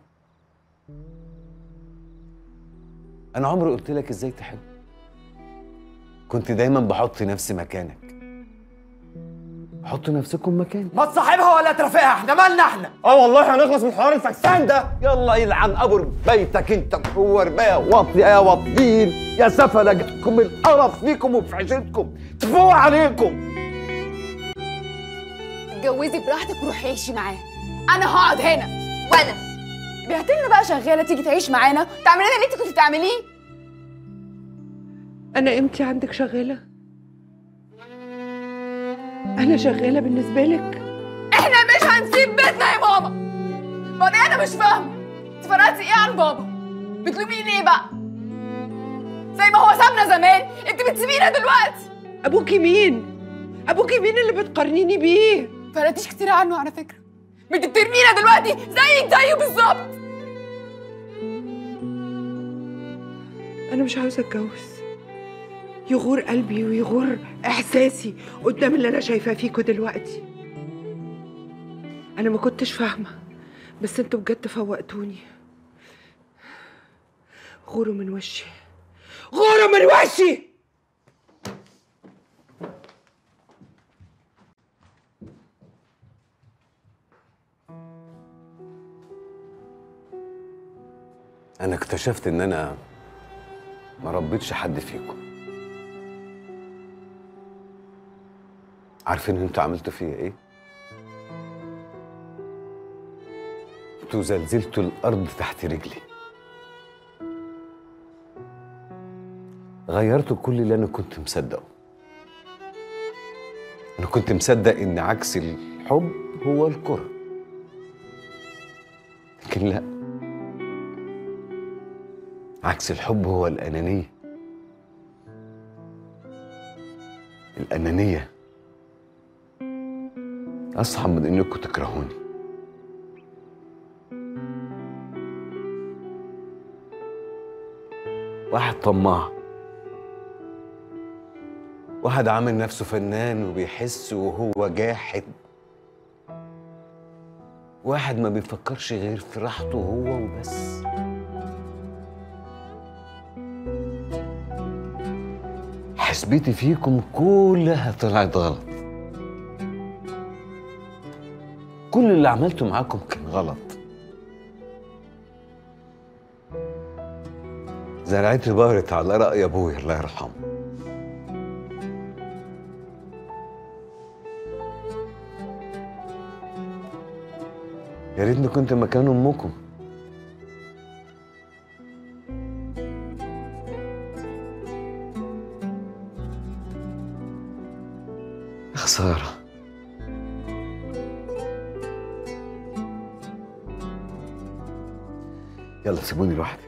انا عمري قلت لك ازاي تحب؟ كنت دايما بحط نفسي مكانك. حطوا نفسكم مكاني. ما تصاحبها ولا ترافقها، احنا مالنا احنا؟ والله هنخلص من حوار الفكسان ده. يلا يلعن ابو بيتك انت محور بيا واطي يا واطيين يا سفلجكم، القرف فيكم وفي عيشتكم، تفوق عليكم. اتجوزي براحتك وروحي عيشي معاه، أنا هقعد هنا. وأنا بعتلنا بقى شغالة تيجي تعيش معانا تعمل لنا اللي أنت كنت بتعمليه. أنا قيمتي عندك شغالة؟ أنا شغالة بالنسبة لك؟ إحنا مش هنسيب بيتنا يا ماما. بعدين أنا مش فاهمة أنت فرقتي إيه عن بابا؟ بتلوميه ليه بقى؟ زي ما هو سابنا زمان أنت بتسيبينا دلوقتي. أبوكي مين؟ أبوكي مين اللي بتقارنيني بيه؟ فرقتيش كتير عنه على فكرة، بتترمينا دلوقتي زيك زيه بالظبط. انا مش عاوزه اتجوز، يغور قلبي ويغور احساسي قدام اللي انا شايفاه فيكوا دلوقتي. انا ما كنتش فاهمه بس انتوا بجد فوقتوني. غوروا من وشي، غوروا من وشي. أنا اكتشفت إن أنا ما ربيتش حد فيكم. عارفين أنتوا عملتوا فيا إيه؟ أنتوا زلزلتوا الأرض تحت رجلي. غيرتوا كل اللي أنا كنت مصدقه. أنا كنت مصدق إن عكس الحب هو الكره. لكن لأ، عكس الحب هو الأنانية. الأنانية أصعب من إنكم تكرهوني. واحد طماع، واحد عامل نفسه فنان وبيحس وهو جاحد، واحد ما بيفكرش غير في راحته هو وبس. حسبتي فيكم كلها طلعت غلط. كل اللي عملته معاكم كان غلط. زرعتي بقرت على رأي ابويا الله يرحمه. يا ريتني كنت مكان أمكم. خسارة. يلا سيبوني لوحدي.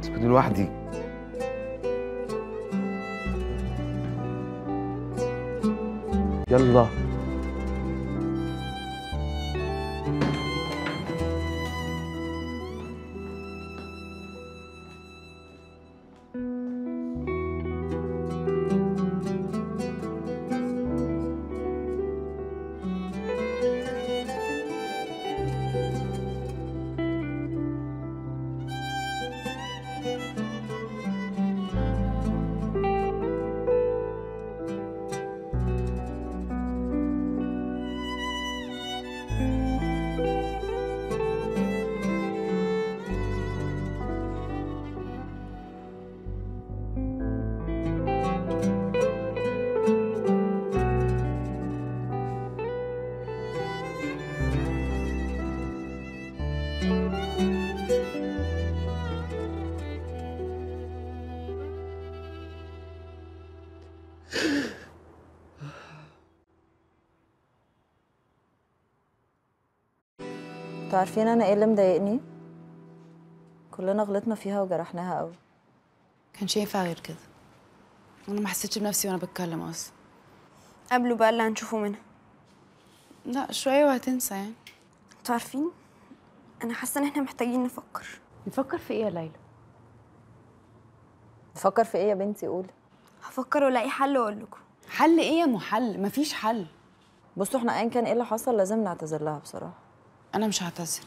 سيبوني لوحدي. يلا. انتوا عارفين انا ايه اللي مضايقني؟ كلنا غلطنا فيها وجرحناها قوي. كانش ينفع غير كده. انا ما حسيتش بنفسي وانا بتكلم اصلا. قبله بقى اللي هنشوفه منها. لا شويه وهتنسى يعني. انتوا عارفين انا حاسه ان احنا محتاجين نفكر. نفكر في ايه يا ليلى؟ نفكر في ايه يا بنتي؟ قولي. هفكر والاقي حل واقول لكم. حل ايه يا ام حل؟ مفيش حل. بصوا احنا ايا كان ايه اللي حصل لازم نعتذر لها بصراحه. أنا مش هعتذر.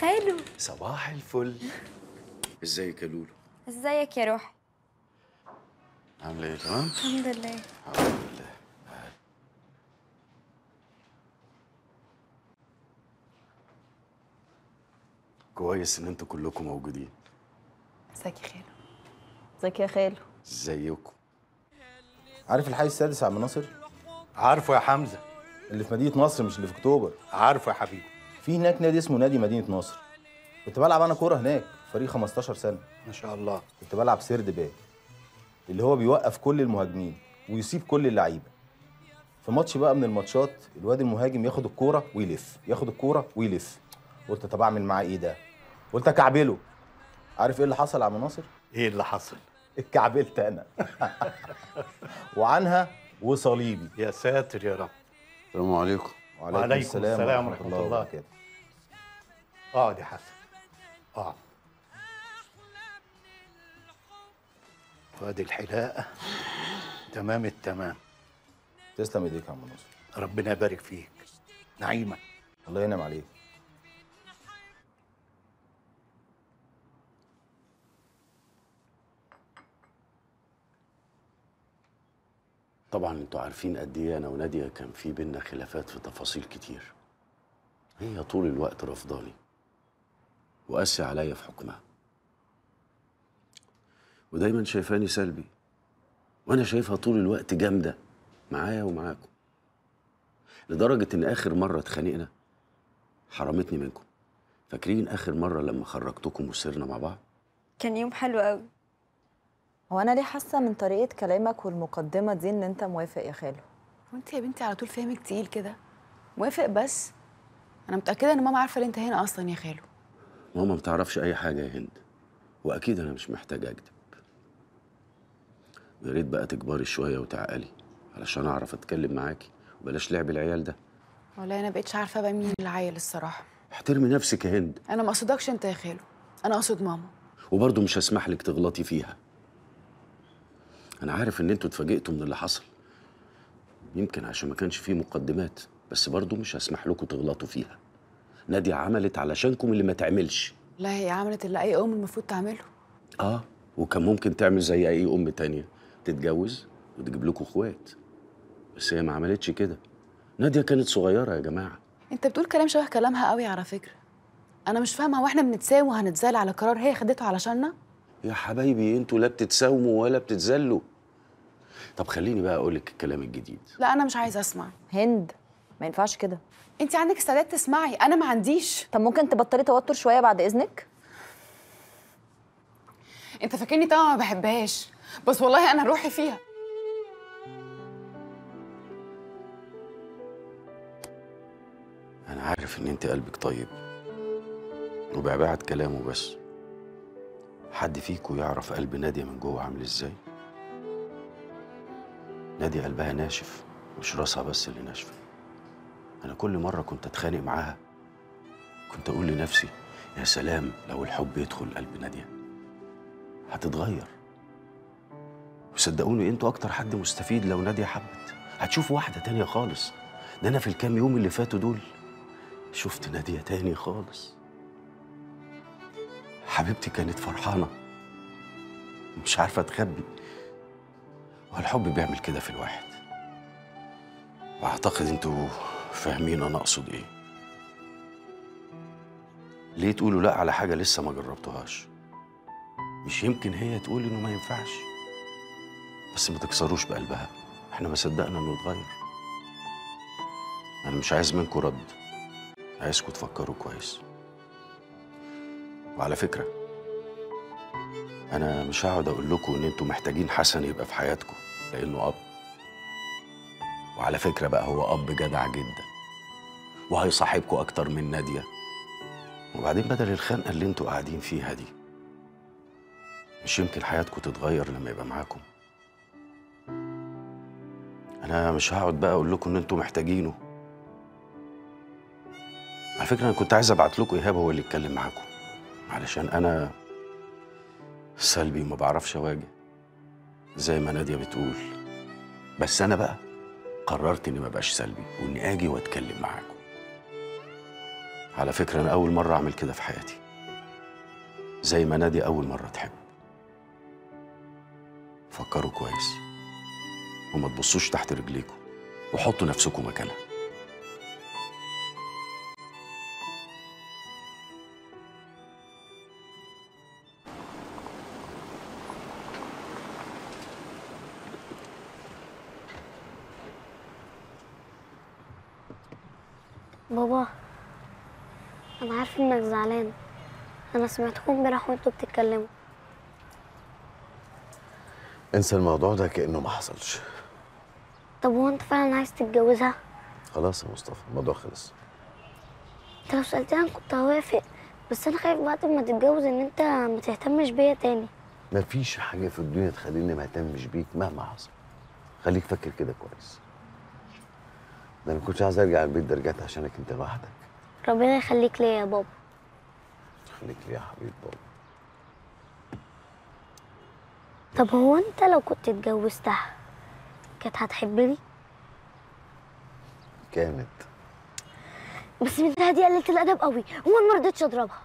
خالو صباح الفل. ازيك يا لولو؟ ازيك يا روحي؟ عاملة ايه؟ تمام؟ الحمد لله الحمد لله. كويس ان انتوا كلكم موجودين. ازيك يا خالو؟ ازيك يا خالو؟ ازيكم؟ عارف الحي السادس يا عم ناصر؟ عارفه يا حمزه. اللي في مدينه نصر مش اللي في اكتوبر. عارفه يا حبيبي. في هناك نادي اسمه نادي مدينه نصر. كنت بلعب انا كوره هناك، فريق 15 سنه. ما شاء الله. كنت بلعب سرد باك، اللي هو بيوقف كل المهاجمين ويصيب كل اللعيبه. في ماتش بقى من الماتشات الواد المهاجم ياخد الكوره ويلف، ياخد الكوره ويلف. قلت طب اعمل معاه ايه ده؟ قلت اكعبله. عارف ايه اللي حصل يا عم ناصر؟ ايه اللي حصل؟ اتكعبلت انا. وعنها وصليبي. يا ساتر يا رب. السلام عليكم. وعليكم السلام ورحمه الله وبركاته. اقعد يا حسن اقعد. وادي الحلاقه. تمام التمام. تسلم ايديك يا عم ناصر. ربنا يبارك فيك. نعيمه. الله ينعم عليك. طبعا انتوا عارفين قد ايه انا وناديه كان في بينا خلافات في تفاصيل كتير. هي طول الوقت رافضاني وقاسي عليا في حكمها، ودايما شايفاني سلبي، وانا شايفها طول الوقت جامده معايا ومعاكم، لدرجه ان اخر مره اتخانقنا حرمتني منكم. فاكرين اخر مره لما خرجتكم وسرنا مع بعض؟ كان يوم حلو قوي. هو أنا ليه حاسة من طريقة كلامك والمقدمة دي إن أنت موافق يا خالو؟ وأنت يا بنتي على طول فهمك تقيل كده. موافق بس أنا متأكدة إن ماما عارفة إن أنت هنا أصلا يا خالو. ماما ما بتعرفش أي حاجة يا هند، وأكيد أنا مش محتاجة أكدب. ويا ريت بقى تكبري شوية وتعقلي علشان أعرف أتكلم معاكي، وبلاش لعب العيال ده. والله أنا بقيتش عارفة بقى مين العيل الصراحة. احترمي نفسك يا هند. أنا ما أقصدكش أنت يا خالو، أنا أقصد ماما. وبرضه مش هسمح لك تغلطي فيها. أنا عارف إن أنتوا اتفاجئتوا من اللي حصل، يمكن عشان ما كانش فيه مقدمات، بس برضه مش هسمح لكم تغلطوا فيها. نادية عملت علشانكم اللي ما تعملش. لا هي عملت اللي أي أم المفروض تعمله. آه، وكان ممكن تعمل زي أي أم تانية، تتجوز وتجيب لكم إخوات، بس هي ما عملتش كده. نادية كانت صغيرة يا جماعة. انت بتقول كلام شبه كلامها قوي على فكره. انا مش فاهمه، هو احنا بنتساوي وهنتزال على قرار هي خدته علشاننا؟ يا حبايبي انتوا لا بتتساوموا ولا بتتذلوا. طب خليني بقى اقول لك الكلام الجديد. لا انا مش عايزه اسمع. هند ما ينفعش كده. انت عندك استعداد تسمعي، انا ما عنديش. طب ممكن تبطلي توتر شويه بعد اذنك؟ انت فاكرني طبعا ما بحبهاش، بس والله انا روحي فيها. انا عارف ان انت قلبك طيب وبعبعت كلامه، بس حد فيكم يعرف قلب ناديه من جوه عامل ازاي؟ ناديه قلبها ناشف، مش راسها بس اللي ناشفه. انا كل مره كنت اتخانق معاها كنت اقول لنفسي يا سلام لو الحب يدخل قلب ناديه هتتغير. وصدقوني انتوا اكتر حد مستفيد لو ناديه حبت، هتشوف واحده تانيه خالص. ده انا في الكام يوم اللي فاتوا دول شفت ناديه تاني خالص. حبيبتي كانت فرحانه مش عارفه تخبي، والحب بيعمل كده في الواحد. واعتقد انتوا فاهمين انا اقصد ايه. ليه تقولوا لا على حاجه لسه ما جربتوهاش؟ مش يمكن هي تقول انه ما ينفعش، بس ما تكسروش بقلبها. احنا ما صدقنا انه اتغير. انا مش عايز منكم رد، عايزكم تفكروا كويس. وعلى فكره انا مش هقعد اقول لكم ان انتوا محتاجين حسن يبقى في حياتكم لانه اب. وعلى فكره بقى هو اب جدع جدا وهيصاحبكم اكتر من ناديه. وبعدين بدل الخنقه اللي انتوا قاعدين فيها دي، مش يمكن حياتكم تتغير لما يبقى معاكم. انا مش هقعد بقى اقول لكم ان انتوا محتاجينه. على فكره انا كنت عايز ابعت لكم ايهاب هو اللي يتكلم معاكم، علشان انا سلبي ما بعرفش اواجه زي ما ناديه بتقول. بس انا بقى قررت اني ما بقاش سلبي واني اجي واتكلم معاكم. على فكره انا اول مره اعمل كده في حياتي، زي ما ناديه اول مره تحب. فكروا كويس وما تبصوش تحت رجليكم وحطوا نفسكم مكانها. بابا انا عارفه انك زعلان، انا سمعتكم امبارح وانتوا بتتكلموا. انسى الموضوع ده كأنه ما حصلش. طب هو انت فعلا عايز تتجوزها؟ خلاص يا مصطفى الموضوع خلص. انت لو سألتني انا كنت هوافق، بس انا خايف بعد ما تتجوز ان انت ما تهتمش بيا تاني. مفيش حاجه في الدنيا تخليني ما اهتمش بيك مهما حصل. خليك فاكر كده كويس. ده انا ما كنتش عايز ارجع البيت ده، رجعت عشانك انت لوحدك. ربنا يخليك ليا يا بابا. يخليك ليا يا حبيب بابا. طب هو انت لو كنت اتجوزتها كانت هتحبني؟ كانت، بس بنتها دي قلت الادب قوي وانا ما رضيتش اضربها.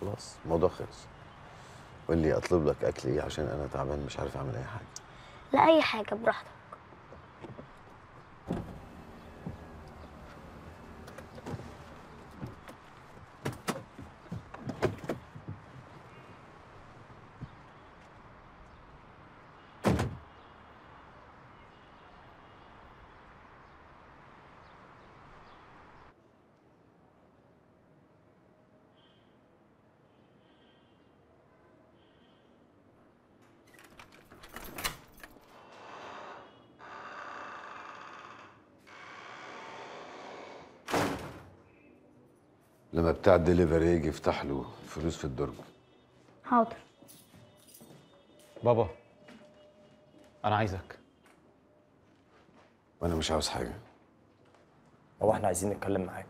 خلاص الموضوع خلص. قول لي اطلب لك اكل ايه عشان انا تعبان مش عارف اعمل اي حاجه. لا اي حاجه براحتك. لما بتاع الدليفري يجي افتح له فلوس في الدرج. حاضر. بابا انا عايزك. وانا مش عاوز حاجه. هو احنا عايزين نتكلم معاك،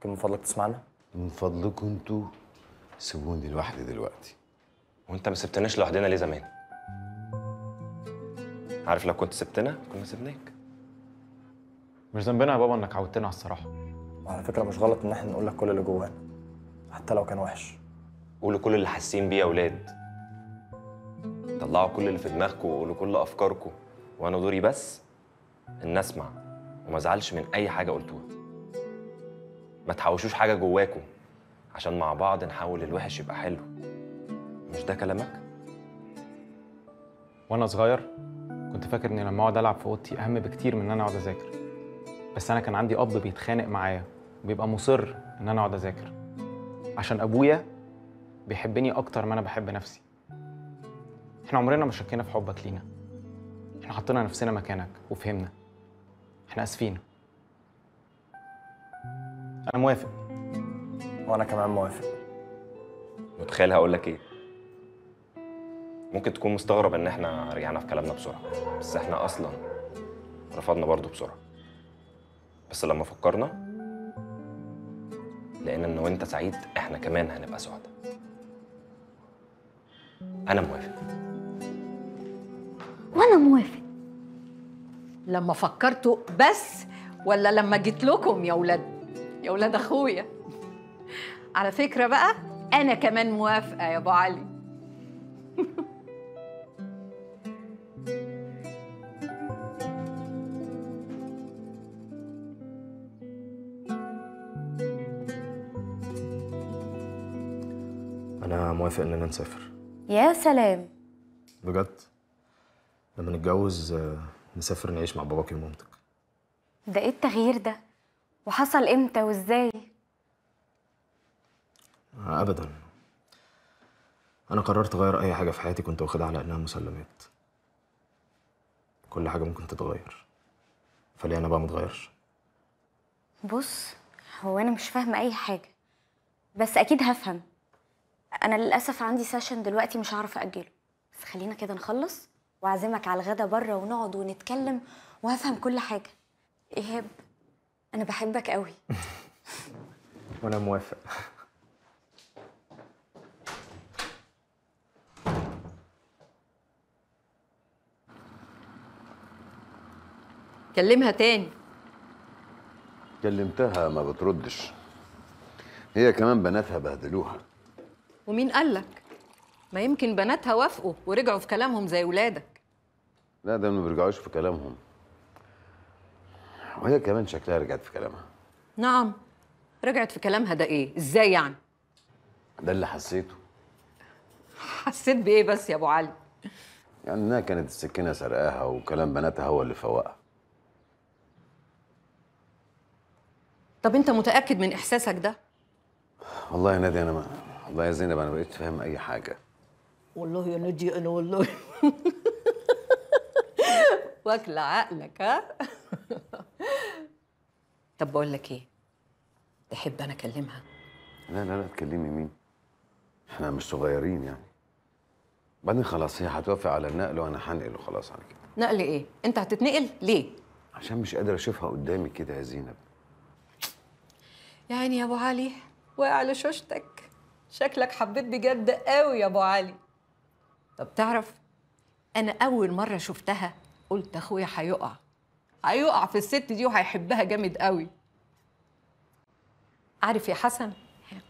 كان من فضلك تسمعنا؟ من فضلكم انتوا سيبوني لوحدي دلوقتي. وانت ما سبتناش لوحدنا ليه زمان؟ عارف لو كنت سبتنا كنا سبناك. مش ذنبنا يا بابا انك عودتنا على الصراحه. وعلى فكرة مش غلط إن إحنا نقول لك كل اللي جوانا حتى لو كان وحش. قولوا كل اللي حاسين بيه يا أولاد، طلعوا كل اللي في دماغكم وقولوا كل أفكاركم، وأنا دوري بس إن أسمع وما أزعلش من أي حاجة قلتوها. ما تحوشوش حاجه جواكم عشان مع بعض نحاول الوحش يبقى حلو. مش ده كلامك؟ وانا صغير كنت فاكر اني لما اقعد العب في اوضتي اهم بكتير من ان انا اقعد اذاكر. بس انا كان عندي اب بيتخانق معايا وبيبقى مصر ان انا اقعد اذاكر عشان ابويا بيحبني اكتر ما انا بحب نفسي. احنا عمرنا ما شكينا في حبك لينا، احنا حطينا نفسنا مكانك وفهمنا. احنا اسفين. انا موافق. وانا كمان موافق. متخيل هقول لك ايه؟ ممكن تكون مستغرب ان احنا رجعنا في كلامنا بسرعه، بس احنا اصلا رفضنا برضه بسرعه. بس لما فكرنا لقينا ان وانت سعيد احنا كمان هنبقى سعداء. انا موافق. وانا موافق. لما فكرتوا بس ولا لما جيت لكم يا ولاد؟ يا ولاد اخويا. على فكره بقى انا كمان موافقه يا ابو علي. انا موافق اننا نسافر. يا سلام بجد. لما نتجوز نسافر نعيش مع باباك ومامتك. ده ايه التغيير ده؟ وحصل امتى وازاي؟ ابدا، انا قررت اغير اي حاجه في حياتي كنت واخدها على انها مسلمات. كل حاجه ممكن تتغير، فليه انا بقى متغيرش؟ بص، هو انا مش فاهمه اي حاجه بس اكيد هفهم. انا للاسف عندي سيشن دلوقتي مش هعرف اجله، بس خلينا كده نخلص واعزمك على الغدا بره ونقعد ونتكلم وهفهم كل حاجه. ايهاب انا بحبك قوي. وانا موافق. كلمها تاني. كلمتها ما بتردش. هي كمان بناتها بهدلوها. ومين قالك؟ ما يمكن بناتها وافقوا ورجعوا في كلامهم زي ولادك. لا، ده ما بيرجعوش في كلامهم، وهي كمان شكلها رجعت في كلامها. نعم رجعت في كلامها. ده ايه؟ ازاي يعني؟ ده اللي حسيته. حسيت بايه بس يا ابو علي؟ يعني انها كانت السكينه سرقاها وكلام بناتها هو اللي فوقها. طب انت متاكد من احساسك ده؟ والله يا نادي انا ما... والله يا زينب انا ما بقتش فاهم اي حاجه. والله يا نادي انا والله واكله عقلك. ها طب بقول لك ايه، تحب انا اكلمها؟ لا لا لا، تكلمي مين؟ احنا مش صغيرين يعني. بعدين خلاص هي هتوافق على النقل وانا هنقل وخلاص على كده. نقل ايه؟ انت هتتنقل ليه؟ عشان مش قادر اشوفها قدامي كده يا زينب. يا عيني يا ابو علي، واقع على شوشتك. شكلك حبيت بجد قوي يا ابو علي. طب تعرف انا اول مره شفتها قلت اخويا هيقع في الست دي وهيحبها جامد قوي. عارف يا حسن،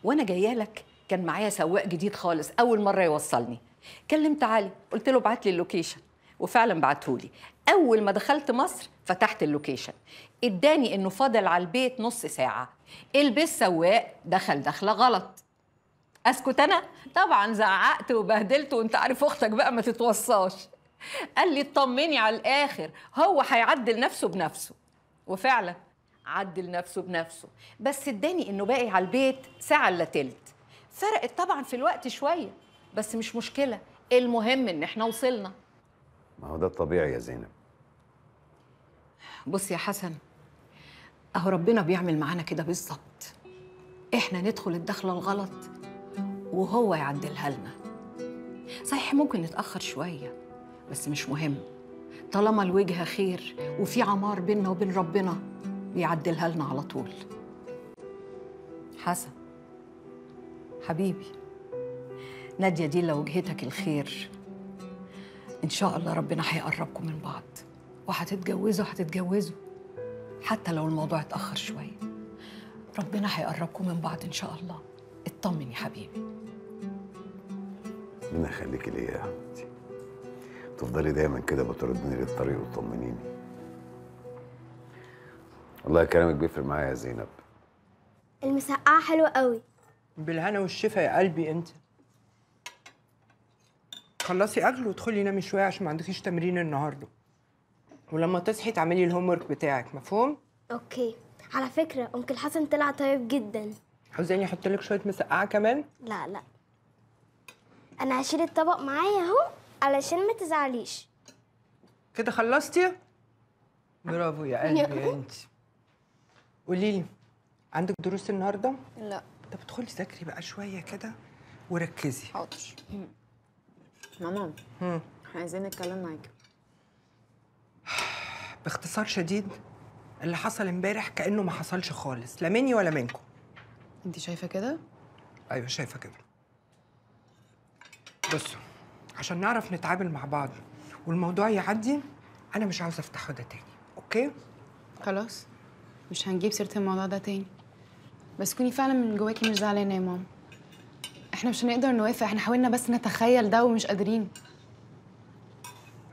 وانا جايه لك كان معايا سواق جديد خالص اول مره يوصلني. كلمت علي قلت له ابعت لي اللوكيشن، وفعلا بعته لي. اول ما دخلت مصر فتحت اللوكيشن، اداني انه فاضل على البيت نص ساعه. البس سواق دخل دخله غلط. اسكت انا؟ طبعا زعقت وبهدلت، وانت عارف اختك بقى ما تتوصاش. قال لي اطمني على الاخر، هو هيعدل نفسه بنفسه. وفعلا عدل نفسه بنفسه، بس اداني انه باقي على البيت ساعه الا تلت. فرقت طبعا في الوقت شويه بس مش مشكله، المهم ان احنا وصلنا. ما هو ده الطبيعي يا زينب. بص يا حسن، اهو ربنا بيعمل معانا كده بالظبط. احنا ندخل الدخله الغلط وهو يعدلها لنا. صحيح ممكن نتاخر شويه بس مش مهم، طالما الوجهه خير وفي عمار بيننا وبين ربنا بيعدلها لنا على طول. حسن حبيبي، ناديه دي لو وجهتك الخير ان شاء الله ربنا هيقربكم من بعض وهتتجوزوا. حتى لو الموضوع اتأخر شوية ربنا هيقربكم من بعض ان شاء الله. اطمن يا حبيبي. ربنا يخليكي ليا يا حبيبتي، تفضلي دايما كده بتردني للطريق وتطمنيني. والله كلامك بيفرق معايا يا زينب. المسقعة حلوة قوي. بالهنا والشفا يا قلبي. انت خلصي اكل وادخلي نامي شويه عشان ما عندكيش تمرين النهارده، ولما تصحي تعملي الهوم ورك بتاعك، مفهوم؟ اوكي. على فكره أنكل حسن طلع طيب جدا. عاوزاني احط لك شويه مسقعه كمان؟ لا لا، انا هشيل الطبق معايا اهو علشان ما تزعليش. كده خلصتي؟ برافو يا قلبي. انت قولي لي، عندك دروس النهارده؟ لا. طب ادخلي ذاكري بقى شويه كده وركزي. حاضر. ماما، احنا عايزين نتكلم معاكي. باختصار شديد، اللي حصل امبارح كأنه ما حصلش خالص، لا مني ولا منكم. انت شايفه كده؟ ايوه شايفه كده. بصوا، عشان نعرف نتعامل مع بعض والموضوع يعدي، انا مش عاوزه افتحه ده تاني، اوكي؟ خلاص، مش هنجيب سيره الموضوع ده تاني. بس كوني فعلا من جواكي مش زعلانه يا ماما. احنا مش هنقدر نوافق، احنا حاولنا بس نتخيل ده ومش قادرين.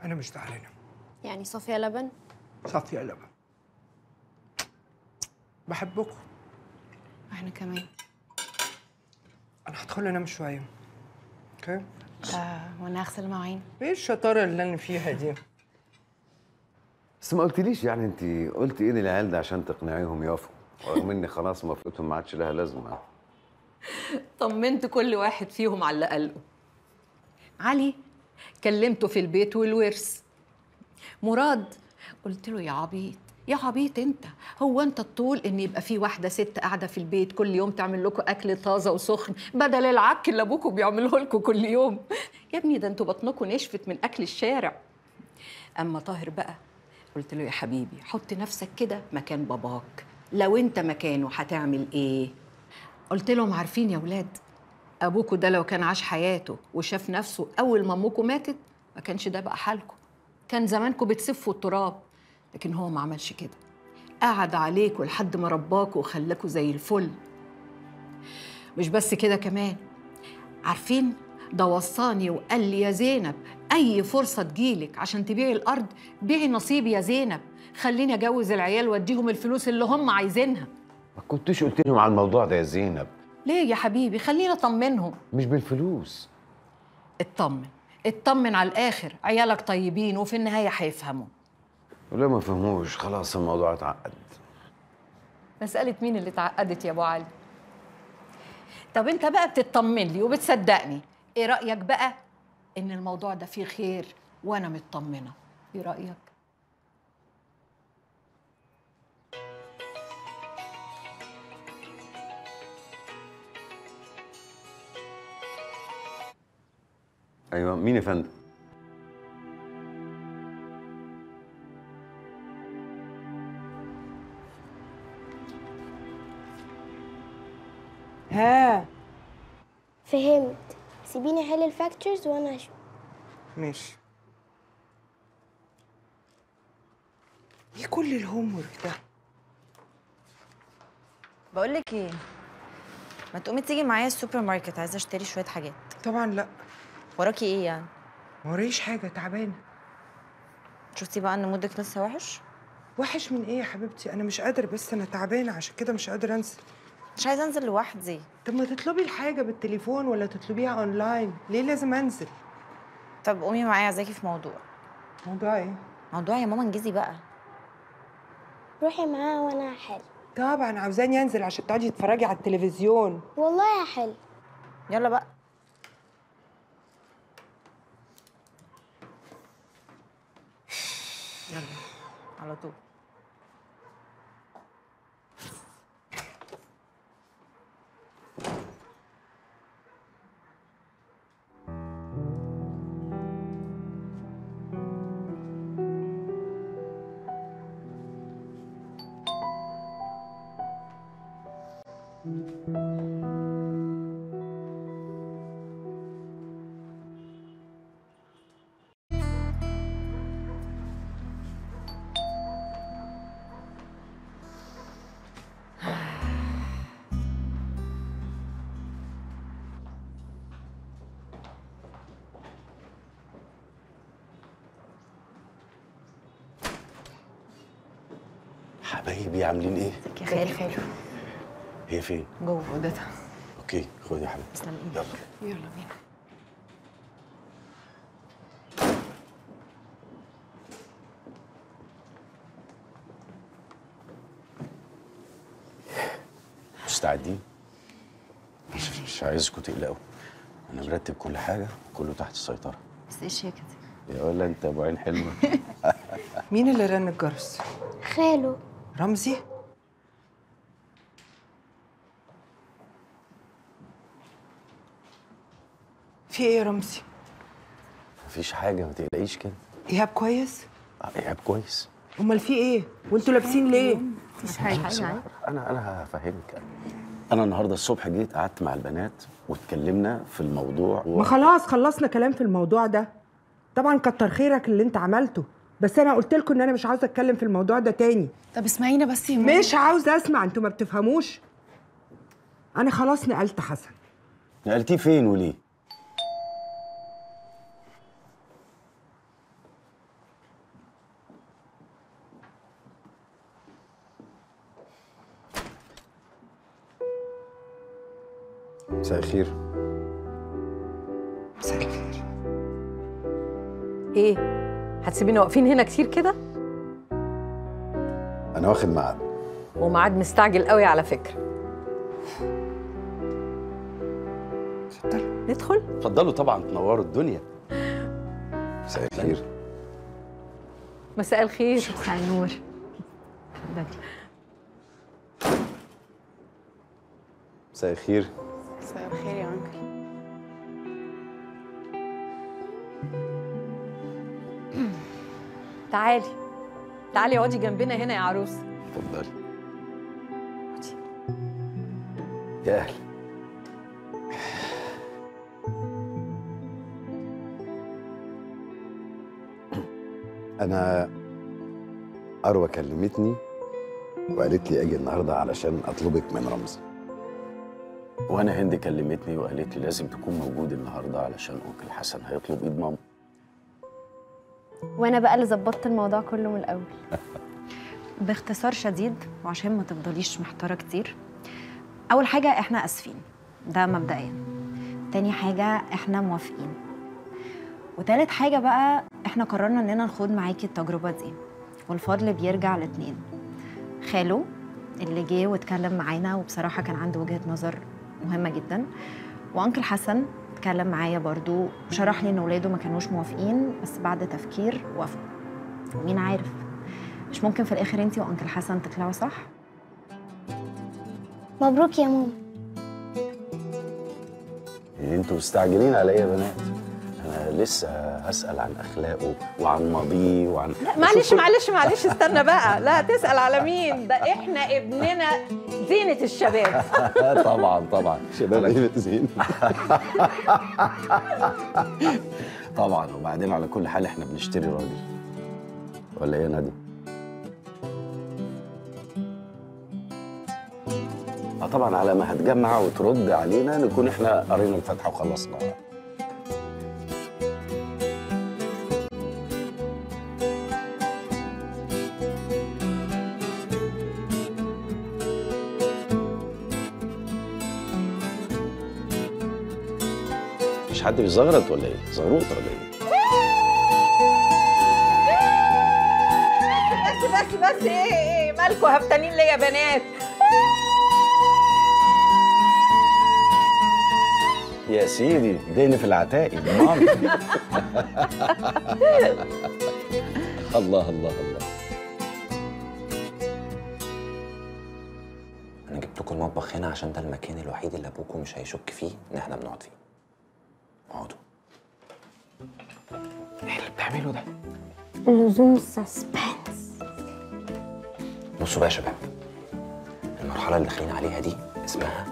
انا مش زعلانه. يعني صافيه لبن؟ صافيه لبن. بحبكم. واحنا كمان. انا هدخل انام شويه. اوكي؟ وانا هغسل المواعين. ايه الشطاره اللي انا فيها دي؟ بس ما قلتليش يعني انت قلتي ايه للعيال ده عشان تقنعيهم يقفوا؟ رغم اني خلاص موافقتهم ما عادش لها لازمه. طمنت كل واحد فيهم على اللي قلقه. علي كلمته في البيت والورث. مراد قلت له يا عبيط يا عبيط، انت هو انت الطول ان يبقى في واحده ست قاعده في البيت كل يوم تعمل لكم اكل طازه وسخن بدل العك اللي ابوكم بيعمله لكم كل يوم. يا ابني ده انتوا بطنكم نشفت من اكل الشارع. اما طاهر بقى قلت له يا حبيبي حط نفسك كده مكان باباك، لو انت مكانه هتعمل ايه؟ قلت لهم عارفين يا ولاد، ابوكوا ده لو كان عاش حياته وشاف نفسه اول ما امكوا ماتت ما كانش ده بقى حالكم، كان زمانكم بتسفوا التراب. لكن هو ما عملش كده، قعد عليكوا لحد ما رباكوا وخلاكوا زي الفل. مش بس كده كمان، عارفين ده وصاني وقال لي يا زينب اي فرصه تجيلك عشان تبيعي الارض بيعي نصيبي يا زينب، خليني اجوز العيال واديهم الفلوس اللي هم عايزينها. ما كنتش قلت لهم على الموضوع ده يا زينب؟ ليه يا حبيبي؟ خلينا اطمنهم. مش بالفلوس. اطمن اطمن على الاخر، عيالك طيبين وفي النهايه هيفهموا. ولو ما فهموش خلاص الموضوع اتعقد. مساله مين اللي اتعقدت يا ابو علي؟ طب انت بقى بتطمن لي وبتصدقني، ايه رايك بقى ان الموضوع ده فيه خير وانا مطمنه؟ ايه رايك؟ ايوه. مين يا فندم؟ ها فهمت. سيبيني احل الفاكتورز وانا اشوف. ماشي. ايه كل الهوم ورك ده؟ بقول لك ايه، ما تقومي تيجي معايا السوبر ماركت، عايزه اشتري شويه حاجات. طبعا لا. وراكي ايه يعني؟ ما وريش حاجه، تعبانه. شفتي بقى ان مودك لسه وحش؟ وحش من ايه يا حبيبتي؟ انا مش قادر، بس انا تعبانه عشان كده مش قادر انزل. مش عايزه انزل لوحدي. طب ما تطلبي الحاجه بالتليفون ولا تطلبيها اونلاين، ليه لازم انزل؟ طب قومي معايا، عايزاكي في موضوع. موضوع ايه؟ موضوع يا ماما انجزي بقى. روحي معاها وانا هحل. طبعا عاوزاني انزل عشان تقعدي تتفرجي على التلفزيون. والله هحل. يلا بقى. يلا على طول. حبايبي عاملين ايه؟ ازيك يا خالو؟ هي فين؟ جوه اوضتها. اوكي خدي يا حبيبتي. يلا يلا بينا. مستعدين؟ مش عايزكم تقلقوا، انا مرتب كل حاجه وكله تحت السيطره. بس ايش هي كده؟ يا ولا انت ابو عين حلمه. مين اللي رن الجرس؟ خاله رمزي. في ايه يا رمزي؟ مفيش حاجه، ما تقلقيش كده. ايهاب كويس؟ ايهاب كويس. امال في ايه؟ وانتوا لابسين ليه؟ مفيش حاجه. انا هفهمك. انا النهارده الصبح جيت قعدت مع البنات واتكلمنا في الموضوع ما خلاص خلصنا كلام في الموضوع ده. طبعا كتر خيرك اللي انت عملته، بس انا قلت لكم ان انا مش عاوزه اتكلم في الموضوع ده تاني. طب اسمعينا بس يا ماما. مش عاوزه اسمع، انتوا ما بتفهموش. انا خلاص نقلت حسن. نقلتيه فين وليه؟ مساء الخير. مساء الخير. ايه؟ هتسيبينا واقفين هنا كتير كده؟ أنا واخد ميعاد. وميعاد مستعجل قوي على فكرة. اتفضلوا. ندخل؟ اتفضلوا طبعا، تنوروا الدنيا. مساء الخير. مساء الخير. مساء النور. اتفضلي. مساء الخير. مساء الخير يا أنكل. تعالي تعالي اقعدي جنبنا هنا يا عروسة. اتفضلي. اقعدي. يا أهلا. أنا أروى كلمتني وقالت لي أجي النهارده علشان أطلبك من رمزي. وانا هند كلمتني وقالت لي لازم تكون موجود النهارده علشان أنكل حسن هيطلب ايد ماما. وانا بقى اللي ظبطت الموضوع كله من الاول. باختصار شديد وعشان ما تفضليش محتاره كتير، اول حاجه احنا اسفين، ده مبدئيا. تاني حاجه احنا موافقين، وتالت حاجه بقى احنا قررنا اننا نخوض معاكي التجربه دي، والفضل بيرجع لاتنين. خالو اللي جه واتكلم معانا وبصراحه كان عنده وجهه نظر مهمه جدا، وانكل حسن اتكلم معايا برضو وشرح لي ان ولاده ما كانوش موافقين، بس بعد تفكير وافقوا. ومين عارف، مش ممكن في الاخر انتي وانكل حسن تطلعوا صح؟ مبروك يا ماما. انتوا مستعجلين على ايه يا بنات؟ انا لسه هسال عن اخلاقه وعن ماضيه وعن لا معلش معلش معلش استنى بقى. لا تسال على مين، ده احنا ابننا زينة الشباب. طبعا طبعا شباب زينة. طبعا. وبعدين على كل حال احنا بنشتري راجل، ولا ايه يا نادي؟ طبعا على ما هتجمع وترد علينا نكون احنا قرينا الفاتحة وخلصنا. مش حد بيزغرط ولا ايه؟ زغروط ولا ايه؟ بس بس بس ايه مالكوا هفتانين ليا يا بنات؟ يا سيدي دين في العتاق يا ماما. الله الله الله. انا جبت لكم المطبخ هنا عشان ده المكان الوحيد اللي ابوكم مش هيشك فيه ان احنا بنقعد فيه. اقعدوا. ايه اللي بتعمله ده؟ لزوم السسبنس. بصوا بقى يا شباب، المرحلة اللي داخلين عليها دي اسمها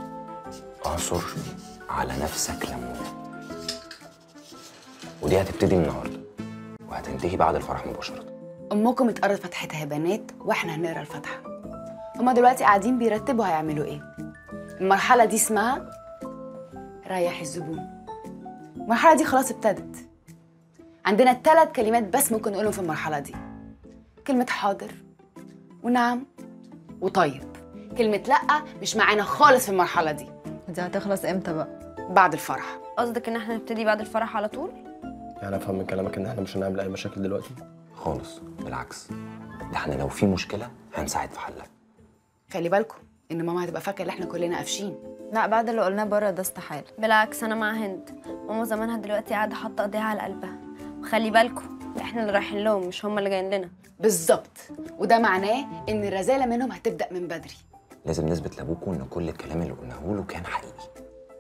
اعصر على نفسك ليمونة، ودي هتبتدي من النهارده وهتنتهي بعد الفرح مباشرة. أمكم اتقرت فتحتها يا بنات واحنا هنقرا الفاتحة. هما دلوقتي قاعدين بيرتبوا هيعملوا ايه. المرحلة دي اسمها ريح الزبون. المرحلة دي خلاص ابتدت. عندنا 3 كلمات بس ممكن نقولهم في المرحلة دي. كلمة حاضر ونعم وطيب. كلمة لأ مش معانا خالص في المرحلة دي. دي هتخلص امتى بقى؟ بعد الفرح. قصدك ان احنا نبتدي بعد الفرح على طول؟ يعني افهم من كلامك ان احنا مش هنعمل اي مشاكل دلوقتي؟ خالص، بالعكس، ده احنا لو في مشكلة هنساعد في حلها. خلي بالكم ان ماما هتبقى فاكرة ان احنا كلنا قافشين. لا، بعد اللي قلناه بره ده استحالة. بالعكس، انا مع هند. ماما زمانها دلوقتي قاعدة حاطة ايديها على قلبها. وخلي بالكم احنا اللي رايحين لهم مش هم اللي جايين لنا. بالظبط، وده معناه ان الرذاله منهم هتبدا من بدري. لازم نثبت لابوكوا ان كل الكلام اللي قلناه له كان حقيقي.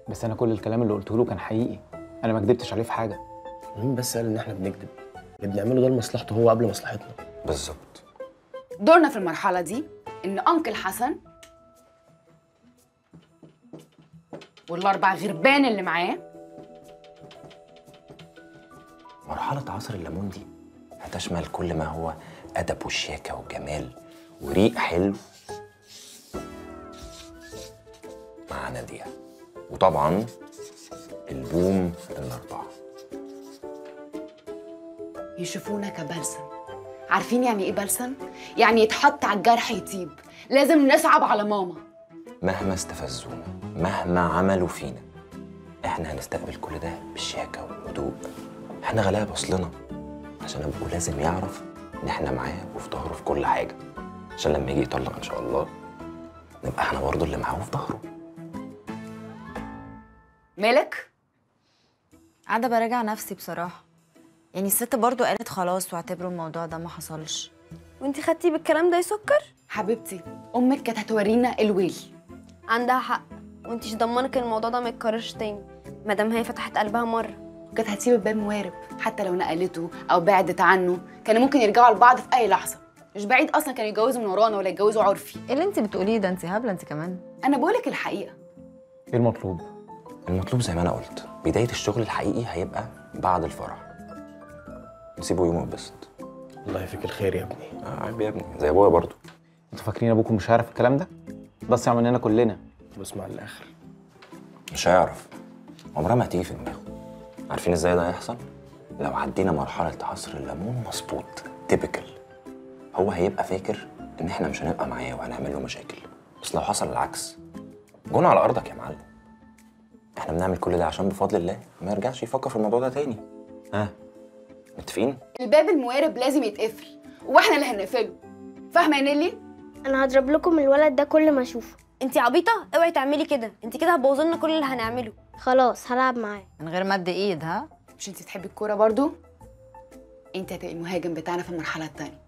بس انا كل الكلام اللي قلته له كان حقيقي، انا ما كدبتش عليه في حاجه. مين بس قال ان احنا بنكذب؟ اللي بنعمله ده لمصلحته هو قبل مصلحتنا. بالظبط. دورنا في المرحله دي ان انكل حسن والاربع غربان اللي معاه. مرحلة عصر الليمون دي هتشمل كل ما هو أدب وشياكة وجمال وريق حلو مع نادية، وطبعاً البوم الأربعة. يشوفونا كبلسم. عارفين يعني إيه بلسم؟ يعني يتحط على الجرح يطيب. لازم نصعب على ماما. مهما استفزونا، مهما عملوا فينا، إحنا هنستقبل كل ده بالشياكة والهدوء. احنا غلابة اصلنا، عشان ابوه لازم يعرف ان احنا معاه وفي ظهره في كل حاجه، عشان لما يجي يطلق ان شاء الله نبقى احنا برضه اللي معاه في ظهره. مالك؟ قاعده براجع نفسي بصراحه. يعني الست برضه قالت خلاص واعتبروا الموضوع ده ما حصلش. وانتي خدتي بالكلام ده يسكر؟ حبيبتي امك كانت هتورينا الويل. عندها حق، وانتيش ضمنك ان الموضوع ده ما يتكررش تاني، ما دام هي فتحت قلبها مره. كانت هتسيب الباب موارب، حتى لو نقلته او بعدت عنه كانوا ممكن يرجعوا لبعض في اي لحظه. مش بعيد اصلا كانوا يتجوزوا من ورانا ولا يتجوزوا عرفي. ايه اللي انت بتقوليه ده؟ انت هبله انت كمان. انا بقولك الحقيقه. ايه المطلوب؟ المطلوب زي ما انا قلت، بدايه الشغل الحقيقي هيبقى بعد الفرح. نسيبه يوم يتبسط. الله يفيك الخير يا ابني. عيب يا ابني، زي ابويا برضه. انتوا فاكرين ابوكم مش هيعرف الكلام ده؟ ده صيع مننا كلنا. بسمع للاخر. مش هيعرف، عمرها ما هتيجي في دماغه. عارفين ازاي ده هيحصل؟ لو عدينا مرحلة عصر الليمون مظبوط تيبيكال، هو هيبقى فاكر ان احنا مش هنبقى معاه وهنعمل له مشاكل، بس لو حصل العكس جون على ارضك يا معلم. احنا بنعمل كل ده عشان بفضل الله ما يرجعش يفكر في الموضوع ده تاني. ها، متفقين؟ الباب الموارب لازم يتقفل واحنا اللي هنقفله. فاهمه يا نيلي؟ انا هضرب لكم الولد ده كل ما اشوفه. انتي عبيطه، اوعي تعملي كده، انتي كده هتبوظي لنا كل اللي هنعمله. خلاص هلعب معاه من غير مد ايد. ها، مش انتي بتحبي الكوره برضو؟ انت هتبقي المهاجم بتاعنا في المرحله الثانيه.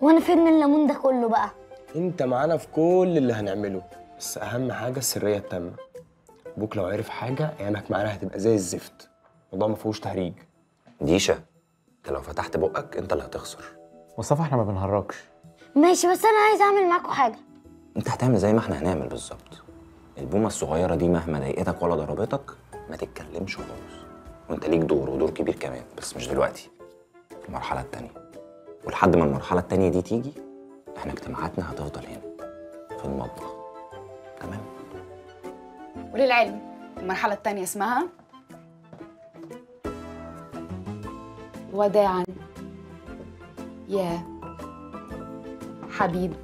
وانا فين الليمون ده كله بقى؟ انت معانا في كل اللي هنعمله، بس اهم حاجه السريه التامه. ابوك لو عرف حاجه عينك معانا هتبقى زي الزفت. الموضوع ما فيهوش تهريج. ديشه، انت لو فتحت بقك انت اللي هتخسر. مصطفى احنا ما بنهرجش. ماشي، بس انا عايز اعمل معاكوا حاجه. انت هتعمل زي ما احنا هنعمل بالظبط. البومه الصغيره دي مهما ضايقتك ولا ضربتك ما تتكلمش خالص، وانت ليك دور ودور كبير كمان، بس مش دلوقتي، في المرحله الثانيه. ولحد ما المرحله الثانيه دي تيجي احنا اجتماعاتنا هتفضل هنا في المطبخ. تمام؟ وللعلم المرحله الثانيه اسمها وداعا يا حبيب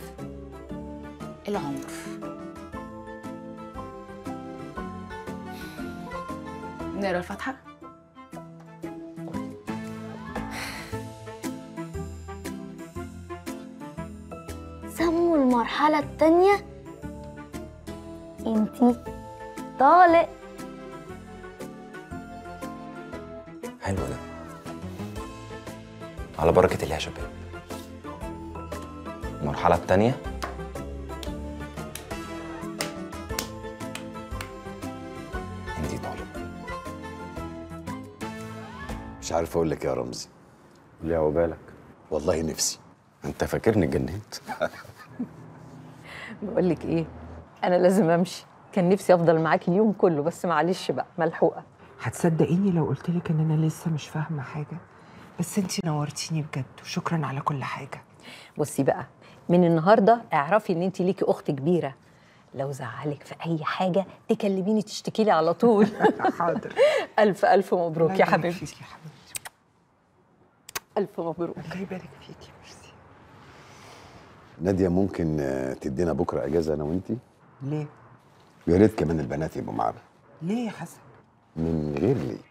العمر. نقرا الفاتحة. سموا المرحلة التانية انتي طالق. حلو ده، على بركة الله يا شباب. المرحلة التانية مش عارف اقول لك يا رمزي. ليه؟ عقبالك. والله نفسي. انت فاكرني اتجننت؟ بقول لك ايه، انا لازم امشي. كان نفسي افضل معاكي اليوم كله، بس معلش بقى ملحوقه. هتصدقيني لو قلت لك ان انا لسه مش فاهمه حاجه؟ بس انت نورتيني بجد، وشكرا على كل حاجه. بصي بقى، من النهارده اعرفي ان انت ليكي اخت كبيره، لو زعلك في اي حاجه تكلميني تشتكي لي على طول. حاضر. الف الف مبروك يا حبيبتي. ألف مبروك. الله يبارك فيكي. ميرسي. ناديه ممكن تدينا بكره اجازه انا وانتي؟ ليه؟ يا ريت كمان البنات يبقوا معانا. ليه يا حسن؟ من غير ليه؟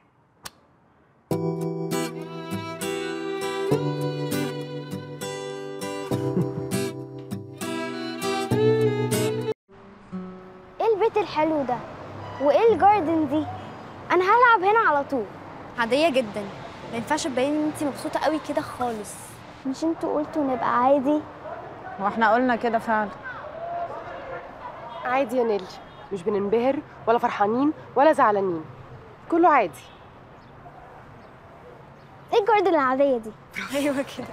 ايه البيت الحلو ده؟ وايه الجاردن دي؟ انا هلعب هنا على طول. عاديه جدا، ما ينفعش تبين ان انت مبسوطه قوي كده خالص. مش انتوا قلتوا نبقى عادي؟ واحنا قلنا كده فعلا. عادي يا نيلي، مش بننبهر ولا فرحانين ولا زعلانين، كله عادي. ايه الجاردن العاديه دي؟ ايوه كده.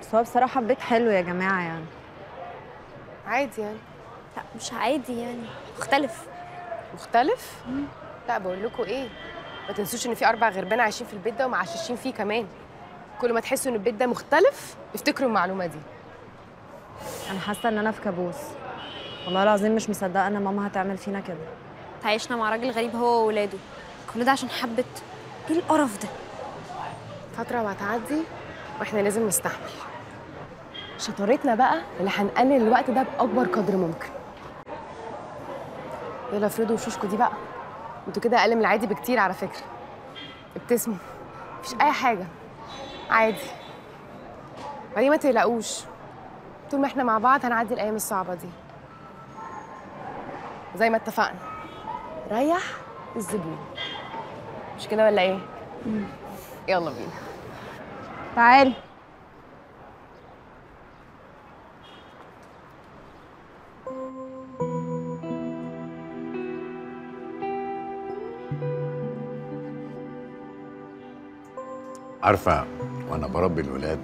بس هو بصراحه البيت حلو يا جماعه يعني. عادي يعني؟ لا مش عادي يعني، مختلف. مختلف؟ لا بقول لكم ايه، ما تنسوش ان في 4 غربان عايشين في البيت ده ومعششين فيه كمان. كل ما تحسوا ان البيت ده مختلف افتكروا المعلومه دي. انا حاسه ان انا في كابوس والله العظيم، مش مصدقه ان ماما هتعمل فينا كده. تعيشنا مع راجل غريب هو وولاده، كل ده عشان حبت؟ ايه القرف ده؟ فتره وهتعدي واحنا لازم نستحمل. شطارتنا بقى اللي هنقلل الوقت ده باكبر قدر ممكن. يلا افردوا وشوشكوا دي بقى، انتوا كده اقل من العادي بكتير على فكره. ابتسموا، مفيش اي حاجه، عادي. بعدين ما تقلقوش، طول ما احنا مع بعض هنعدي الايام الصعبه دي. زي ما اتفقنا، ريح الزبون، مش كده ولا ايه؟ يلا بينا. تعالي. عارفه وانا بربي الولاد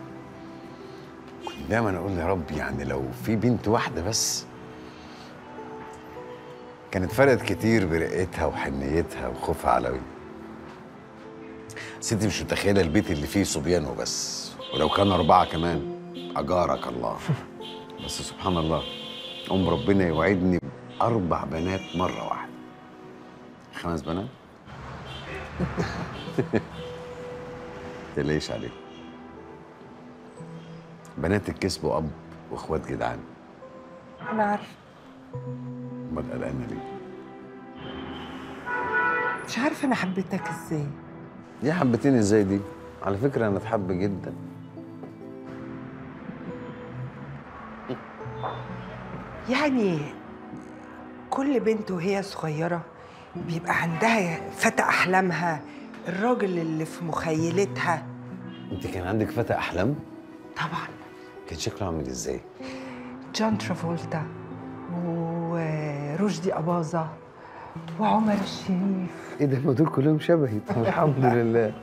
كنت دايما اقول يا رب يعني لو في بنت واحده بس كانت فرقت كتير برقتها وحنيتها وخوفها على ولدي. ستي مش متخيله البيت اللي فيه صبيان وبس، ولو كانوا 4 كمان اجارك الله. بس سبحان الله ام ربنا يوعدني ب4 بنات مره واحده. 5 بنات. ليش عليك؟ بناتك كسبوا اب واخوات جدعان. انا عارفه. امال قلقانه ليه؟ مش عارفه انا حبيتك ازاي. يا حبيتيني ازاي دي؟ على فكره انا اتحب جدا. يعني كل بنت وهي صغيره بيبقى عندها فتى احلامها، الراجل اللي في مخيلتها. انت كان عندك فتى احلام؟ طبعا. كان شكله عامل ازاي؟ جون ترافولتا ورشدي اباظه وعمر الشريف. ايه ده، ما دول كلهم شبهي. الحمد لله.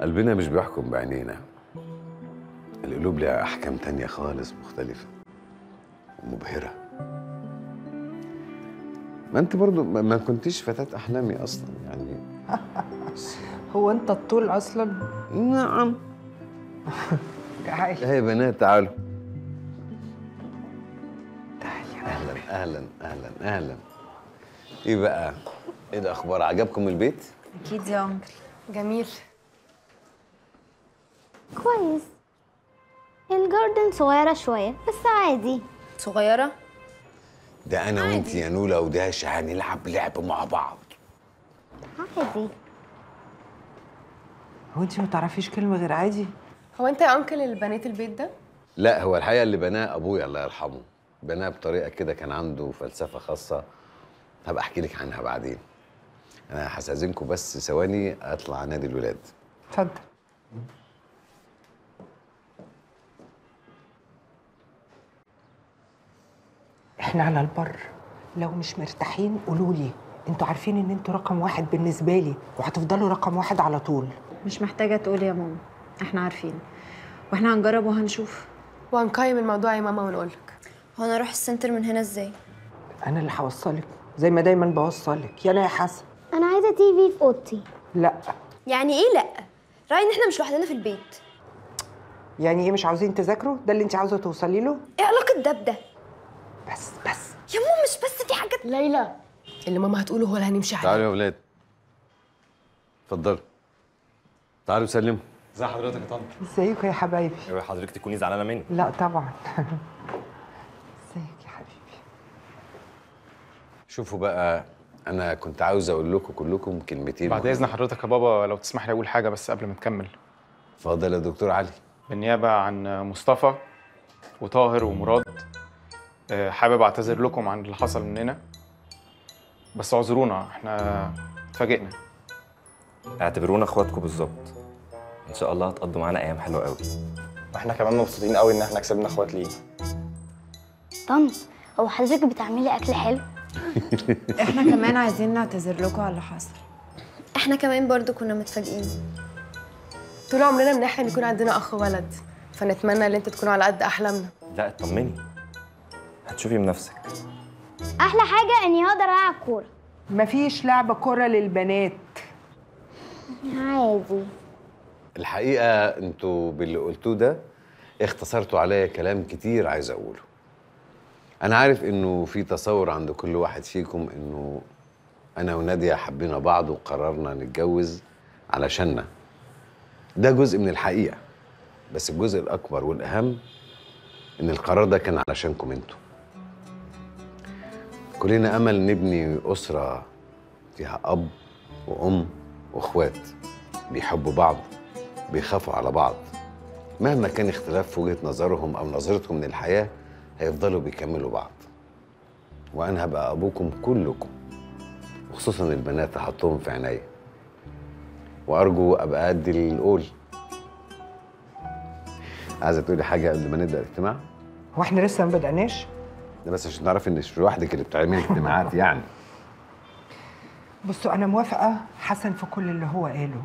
قلبنا مش بيحكم بعينينا، القلوب لها احكام تانية خالص، مختلفه ومبهره. ما انت برضو ما كنتيش فتاة احلامي اصلا يعني. هو انت الطول اصلا؟ نعم. تعالي. هي بنات تعالوا. تعالي. اهلا اهلا اهلا اهلا. ايه بقى؟ ايه الاخبار؟ عجبكم البيت؟ اكيد يا انكل. جميل. كويس. الجاردن صغيرة شوية بس عادي. صغيرة؟ ده أنا وأنت يا نولا وداشا هنلعب لعب مع بعض. عادي. هو أنت ما تعرفيش كلمة غير عادي؟ هو أنت يا أنكل اللي بنيت البيت ده؟ لا، هو الحقيقة اللي بناه أبويا الله يرحمه، بناه بطريقة كده، كان عنده فلسفة خاصة هبقى أحكي لك عنها بعدين. أنا هستأذنكم بس ثواني، أطلع نادي الولاد. اتفضل. احنا على البر، لو مش مرتاحين قولوا لي، انتوا عارفين ان انتوا رقم 1 بالنسبه لي وهتفضلوا رقم 1 على طول. مش محتاجه تقول يا ماما، احنا عارفين، واحنا هنجرب وهنشوف وهنقيم الموضوع يا ماما ونقول لك. هو انا اروح السنتر من هنا ازاي؟ انا اللي هوصلك زي ما دايما بوصلك. يلا يا حسن. انا عايزه تي في في اوضتي. لا. يعني ايه لا؟ رايي ان احنا مش لوحدنا في البيت. يعني ايه مش عاوزين تذاكروا؟ ده اللي انت عاوزه توصلي له؟ ايه علاقه ده بده؟ بس يا ماما، مش بس في حاجات. ليلى، اللي ماما هتقوله هو اللي هنمشي عليه. تعالوا يا ولاد، اتفضلوا، تعالوا سلموا. ازي حضرتك يا طنط؟ ازيكم يا حبايبي؟ اوعي حضرتك تكوني زعلانه مني. لا طبعا. ازيك يا حبيبي؟ شوفوا بقى، انا كنت عاوز اقول لكم كلكم كلمتين بعد اذن حضرتك يا بابا، لو تسمح لي اقول حاجه بس قبل ما تكمل. اتفضل يا دكتور علي. بالنيابه عن مصطفى وطاهر ومراد، حابب اعتذر لكم عن اللي حصل مننا، بس اعذرونا، احنا اتفاجئنا. اعتبرونا اخواتكم بالظبط، ان شاء الله هتقضوا معانا ايام حلوه قوي، واحنا كمان مبسوطين قوي ان احنا كسبنا اخوات لينا. طنط، هو حضرتك بتعملي اكل حلو؟ احنا كمان عايزين نعتذر لكم على اللي حصل. احنا كمان برضو كنا متفاجئين. طول عمرنا بنحلم يكون عندنا اخ ولد، فنتمنى ان انتوا تكونوا على قد احلامنا. لا اطمني، هتشوفي بنفسك. احلى حاجه اني هقدر العب كوره. مفيش لعبه كوره للبنات. عادي. الحقيقه انتوا باللي قلتوه ده اختصرتوا عليا كلام كتير عايز اقوله. انا عارف انه في تصور عند كل واحد فيكم انه انا وناديه حبينا بعض وقررنا نتجوز علشاننا. ده جزء من الحقيقه، بس الجزء الاكبر والاهم ان القرار ده كان علشانكم انتوا. كلنا امل نبني اسره فيها اب وام واخوات بيحبوا بعض، بيخافوا على بعض، مهما كان اختلاف في وجهه نظرهم او نظرتهم للحياه هيفضلوا بيكملوا بعض. وانا هبقى ابوكم كلكم، وخصوصا البنات هحطهم في عينيا، وارجو ابقى قد القول. عايزه تقولي حاجه قبل ما نبدا الاجتماع؟ هو احنا لسه ما بدأناش؟ ده بس عشان نعرف ان مش لوحدك اللي بتعملي اجتماعات يعني. بصوا، انا موافقه حسن في كل اللي هو قاله.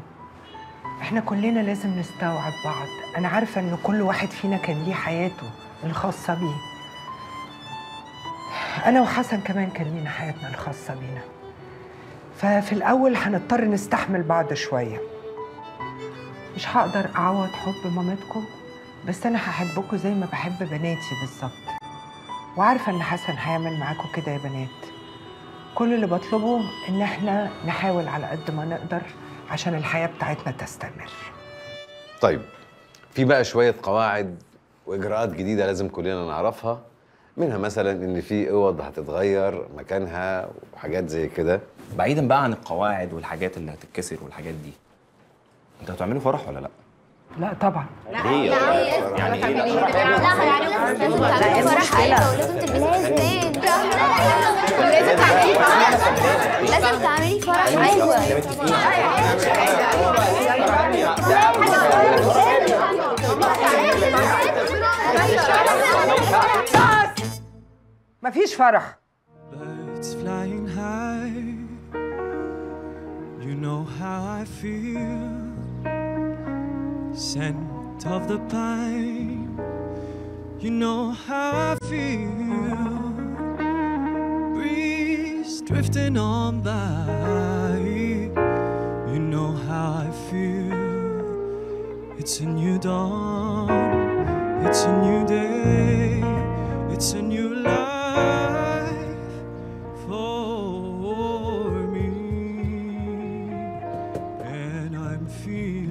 احنا كلنا لازم نستوعب بعض. انا عارفه ان كل واحد فينا كان ليه حياته الخاصه بيه. انا وحسن كمان كان لينا حياتنا الخاصه بينا. ففي الاول هنضطر نستحمل بعض شويه. مش هقدر اعوض حب مامتكم، بس انا هحبكم زي ما بحب بناتي بالظبط. وعارفه ان حسن هيعمل معاكم كده يا بنات. كل اللي بطلبه ان احنا نحاول على قد ما نقدر عشان الحياه بتاعتنا تستمر. طيب، في بقى شويه قواعد واجراءات جديده لازم كلنا نعرفها، منها مثلا ان في اوض هتتغير مكانها وحاجات زي كده. بعيدا بقى عن القواعد والحاجات اللي هتتكسر والحاجات دي، انتوا هتعملوا فرح ولا لا؟ لا طبعا. ليه؟ يعني ايه؟ لازم تعملي فرح. ايوه مفيش فرح. Scent of the pine, you know how I feel. Breeze drifting on by, you know how I feel. It's a new dawn, it's a new day, it's a new life for me, and I'm feeling.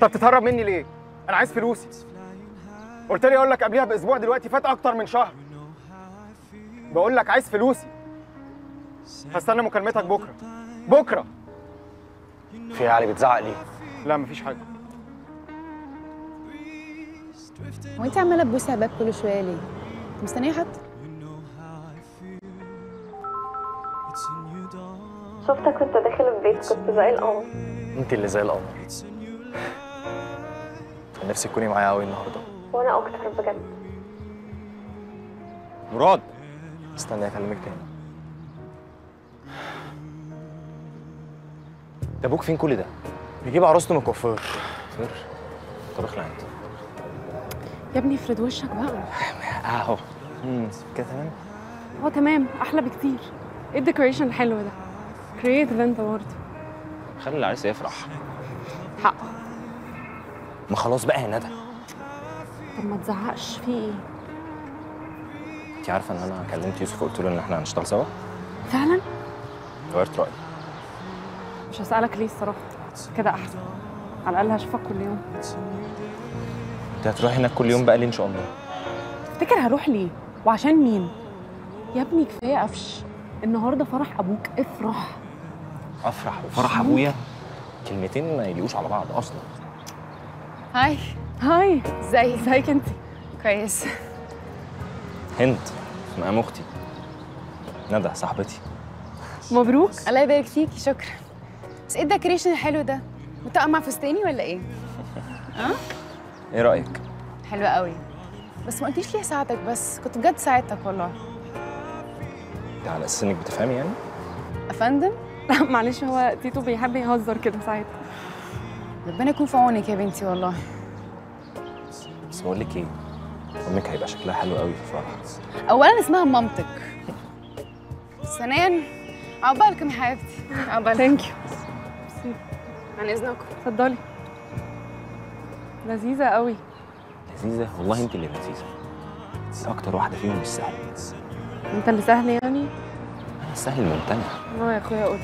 طب تتهرب مني ليه؟ أنا عايز فلوسي. قلت لي أقول لك قبلها بأسبوع، دلوقتي فات أكتر من شهر. بقول لك عايز فلوسي. هستنى مكالمتك بكرة. بكرة. في إيه يا علي بتزعق ليه؟ لا مفيش حاجة. هو أنت عمالة تبوسي على الباب كل شوية ليه؟ أنت مستنية حد؟ شفتك وأنت داخل البيت كنت زي القمر. أنت اللي زي القمر. نفسي تكوني معايا قوي النهارده. وانا اكتر بجد. مراد، استنى اكلمك تاني. ده ابوك فين كل ده؟ بيجيب عروسته من الكوافير. طب اخلع انت. يا ابني افرد وشك بقى. اهو. كده تمام؟ اه تمام، احلى بكتير. ايه الديكوريشن الحلو ده؟ كرييتيف انت برضه. خلي العريس يفرح. حقه. ما خلاص بقى يا ندى، طب ما تزعقش، في ايه؟ انت عارفه ان انا كلمت يوسف وقلت له ان احنا هنشتغل سوا؟ فعلا؟ غيرت رايي. مش هسالك ليه الصراحه، كده احسن، على الاقل هشوفك كل يوم. انت هتروحي هناك كل يوم بقى ليه ان شاء الله؟ تفتكر هروح ليه؟ وعشان مين؟ يا ابني كفايه قفش، النهارده فرح ابوك، افرح. افرح وفرح ابويا؟ كلمتين ما يليقوش على بعض اصلا. هاي هاي، ازيك انت؟ كويس. هند مقام اختي ندى صاحبتي. مبروك. الله يبارك فيكي. شكرا. بس ايه الديكوريشن الحلو ده؟ متقع مع فستاني ولا ايه؟ ايه رايك؟ حلوه قوي، بس ما قلتليش ليه ساعتك، بس كنت بجد ساعدتك والله. ده على اساس انك بتفهمي يعني؟ افندم؟ معلش هو تيتو بيحب يهزر كده ساعات. ربنا يكون في عونك يا بنتي والله. بس بقول لك ايه؟ امك هيبقى شكلها حلو قوي في الفرح. اولا اسمها مامتك. ثانيا عقبالكم يا حبيبتي. عقبالكم. ثانك يو. عن اذنكم. اتفضلي. لذيذة قوي. لذيذة؟ والله انت اللي لذيذة. اكتر واحدة فيهم مش سهلة. انت اللي سهل يعني؟ السهل الممتنع. يا اخويا قول.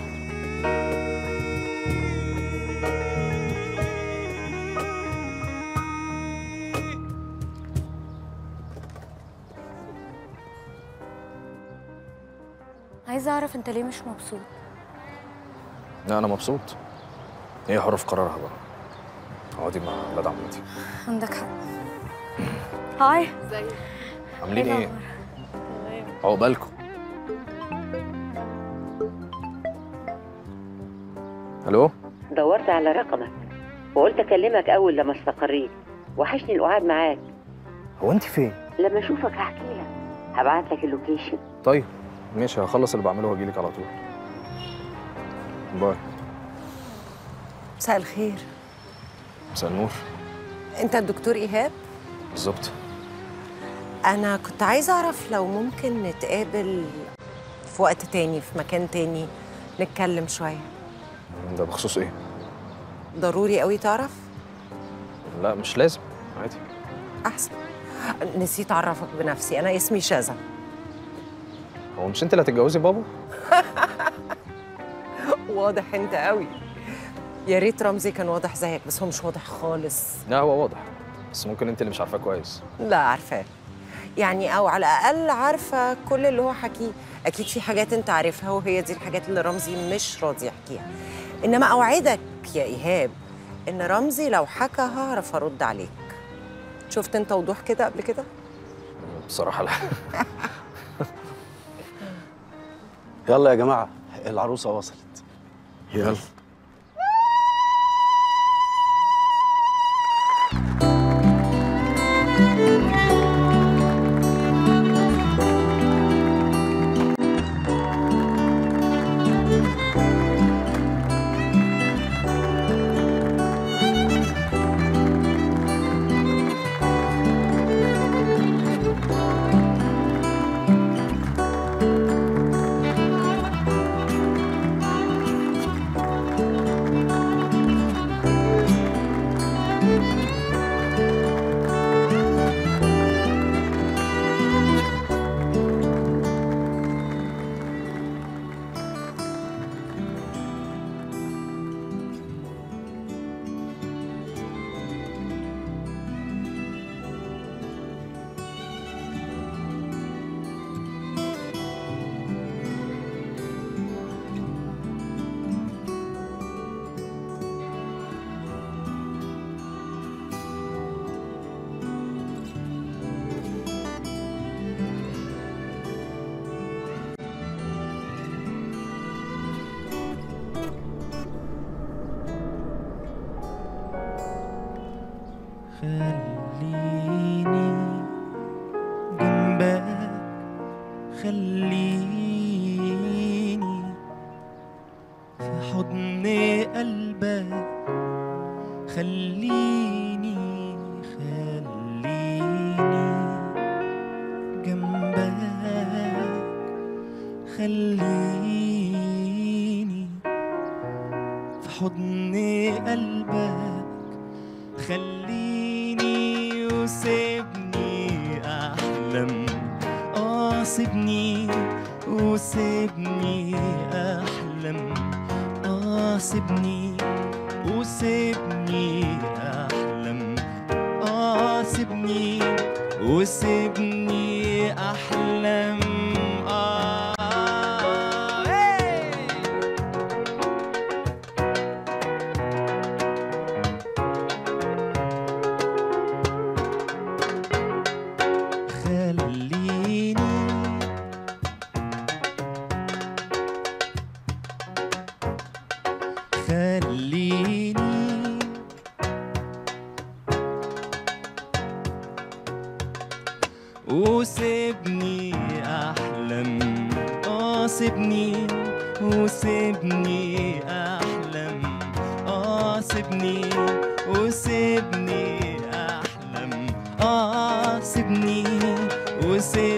عايزة أعرف أنت ليه مش مبسوط؟ لا أنا مبسوط. هي حرة في قرارها بقى. أقعدي مع ولاد عمتي. عندك حق. هاي. ازيك؟ عاملين إيه؟ عقبالكم. الو، دورت على رقمك وقلت اكلمك اول لما استقريت. وحشني القعاد معاك. هو انت فين؟ لما اشوفك هحكي لك، هبعت لك اللوكيشن. طيب ماشي، هخلص اللي بعمله واجي لك على طول. باي. مساء الخير. مساء النور. انت الدكتور ايهاب؟ بالظبط. انا كنت عايزه اعرف لو ممكن نتقابل في وقت تاني، في مكان تاني، نتكلم شويه. ده بخصوص ايه؟ ضروري قوي تعرف؟ لا مش لازم، عادي. احسن. نسيت اعرفك بنفسي، انا اسمي شاذة. هو مش انت اللي هتتجوزي بابا؟ واضح انت قوي. يا ريت رمزي كان واضح زيك، بس هو مش واضح خالص. لا هو واضح، بس ممكن انت اللي مش عارفاه كويس. لا عارفاه يعني، او على الاقل عارفه كل اللي هو حكيه. اكيد في حاجات انت عارفها، وهي دي الحاجات اللي رمزي مش راضي يحكيها. انما اوعدك يا ايهاب ان رمزي لو حكى هعرف ارد عليك. شفت انت وضوح كده قبل كده؟ بصراحه لا. يلا يا جماعه، العروسه وصلت. يلا خليني جنبك، خليني في حضن قلبك، خليني جنبك، خليني في حضن قلبك، خليني وسيبني أحلم، سيبني وسيبني أحلم، سيبني وسيبني أحلم، سيبني وسيبني أحلم. وسيبني أحلم، سيبني وسيبني أحلم، سيبني وسيبني أحلم، سيبني وسيبني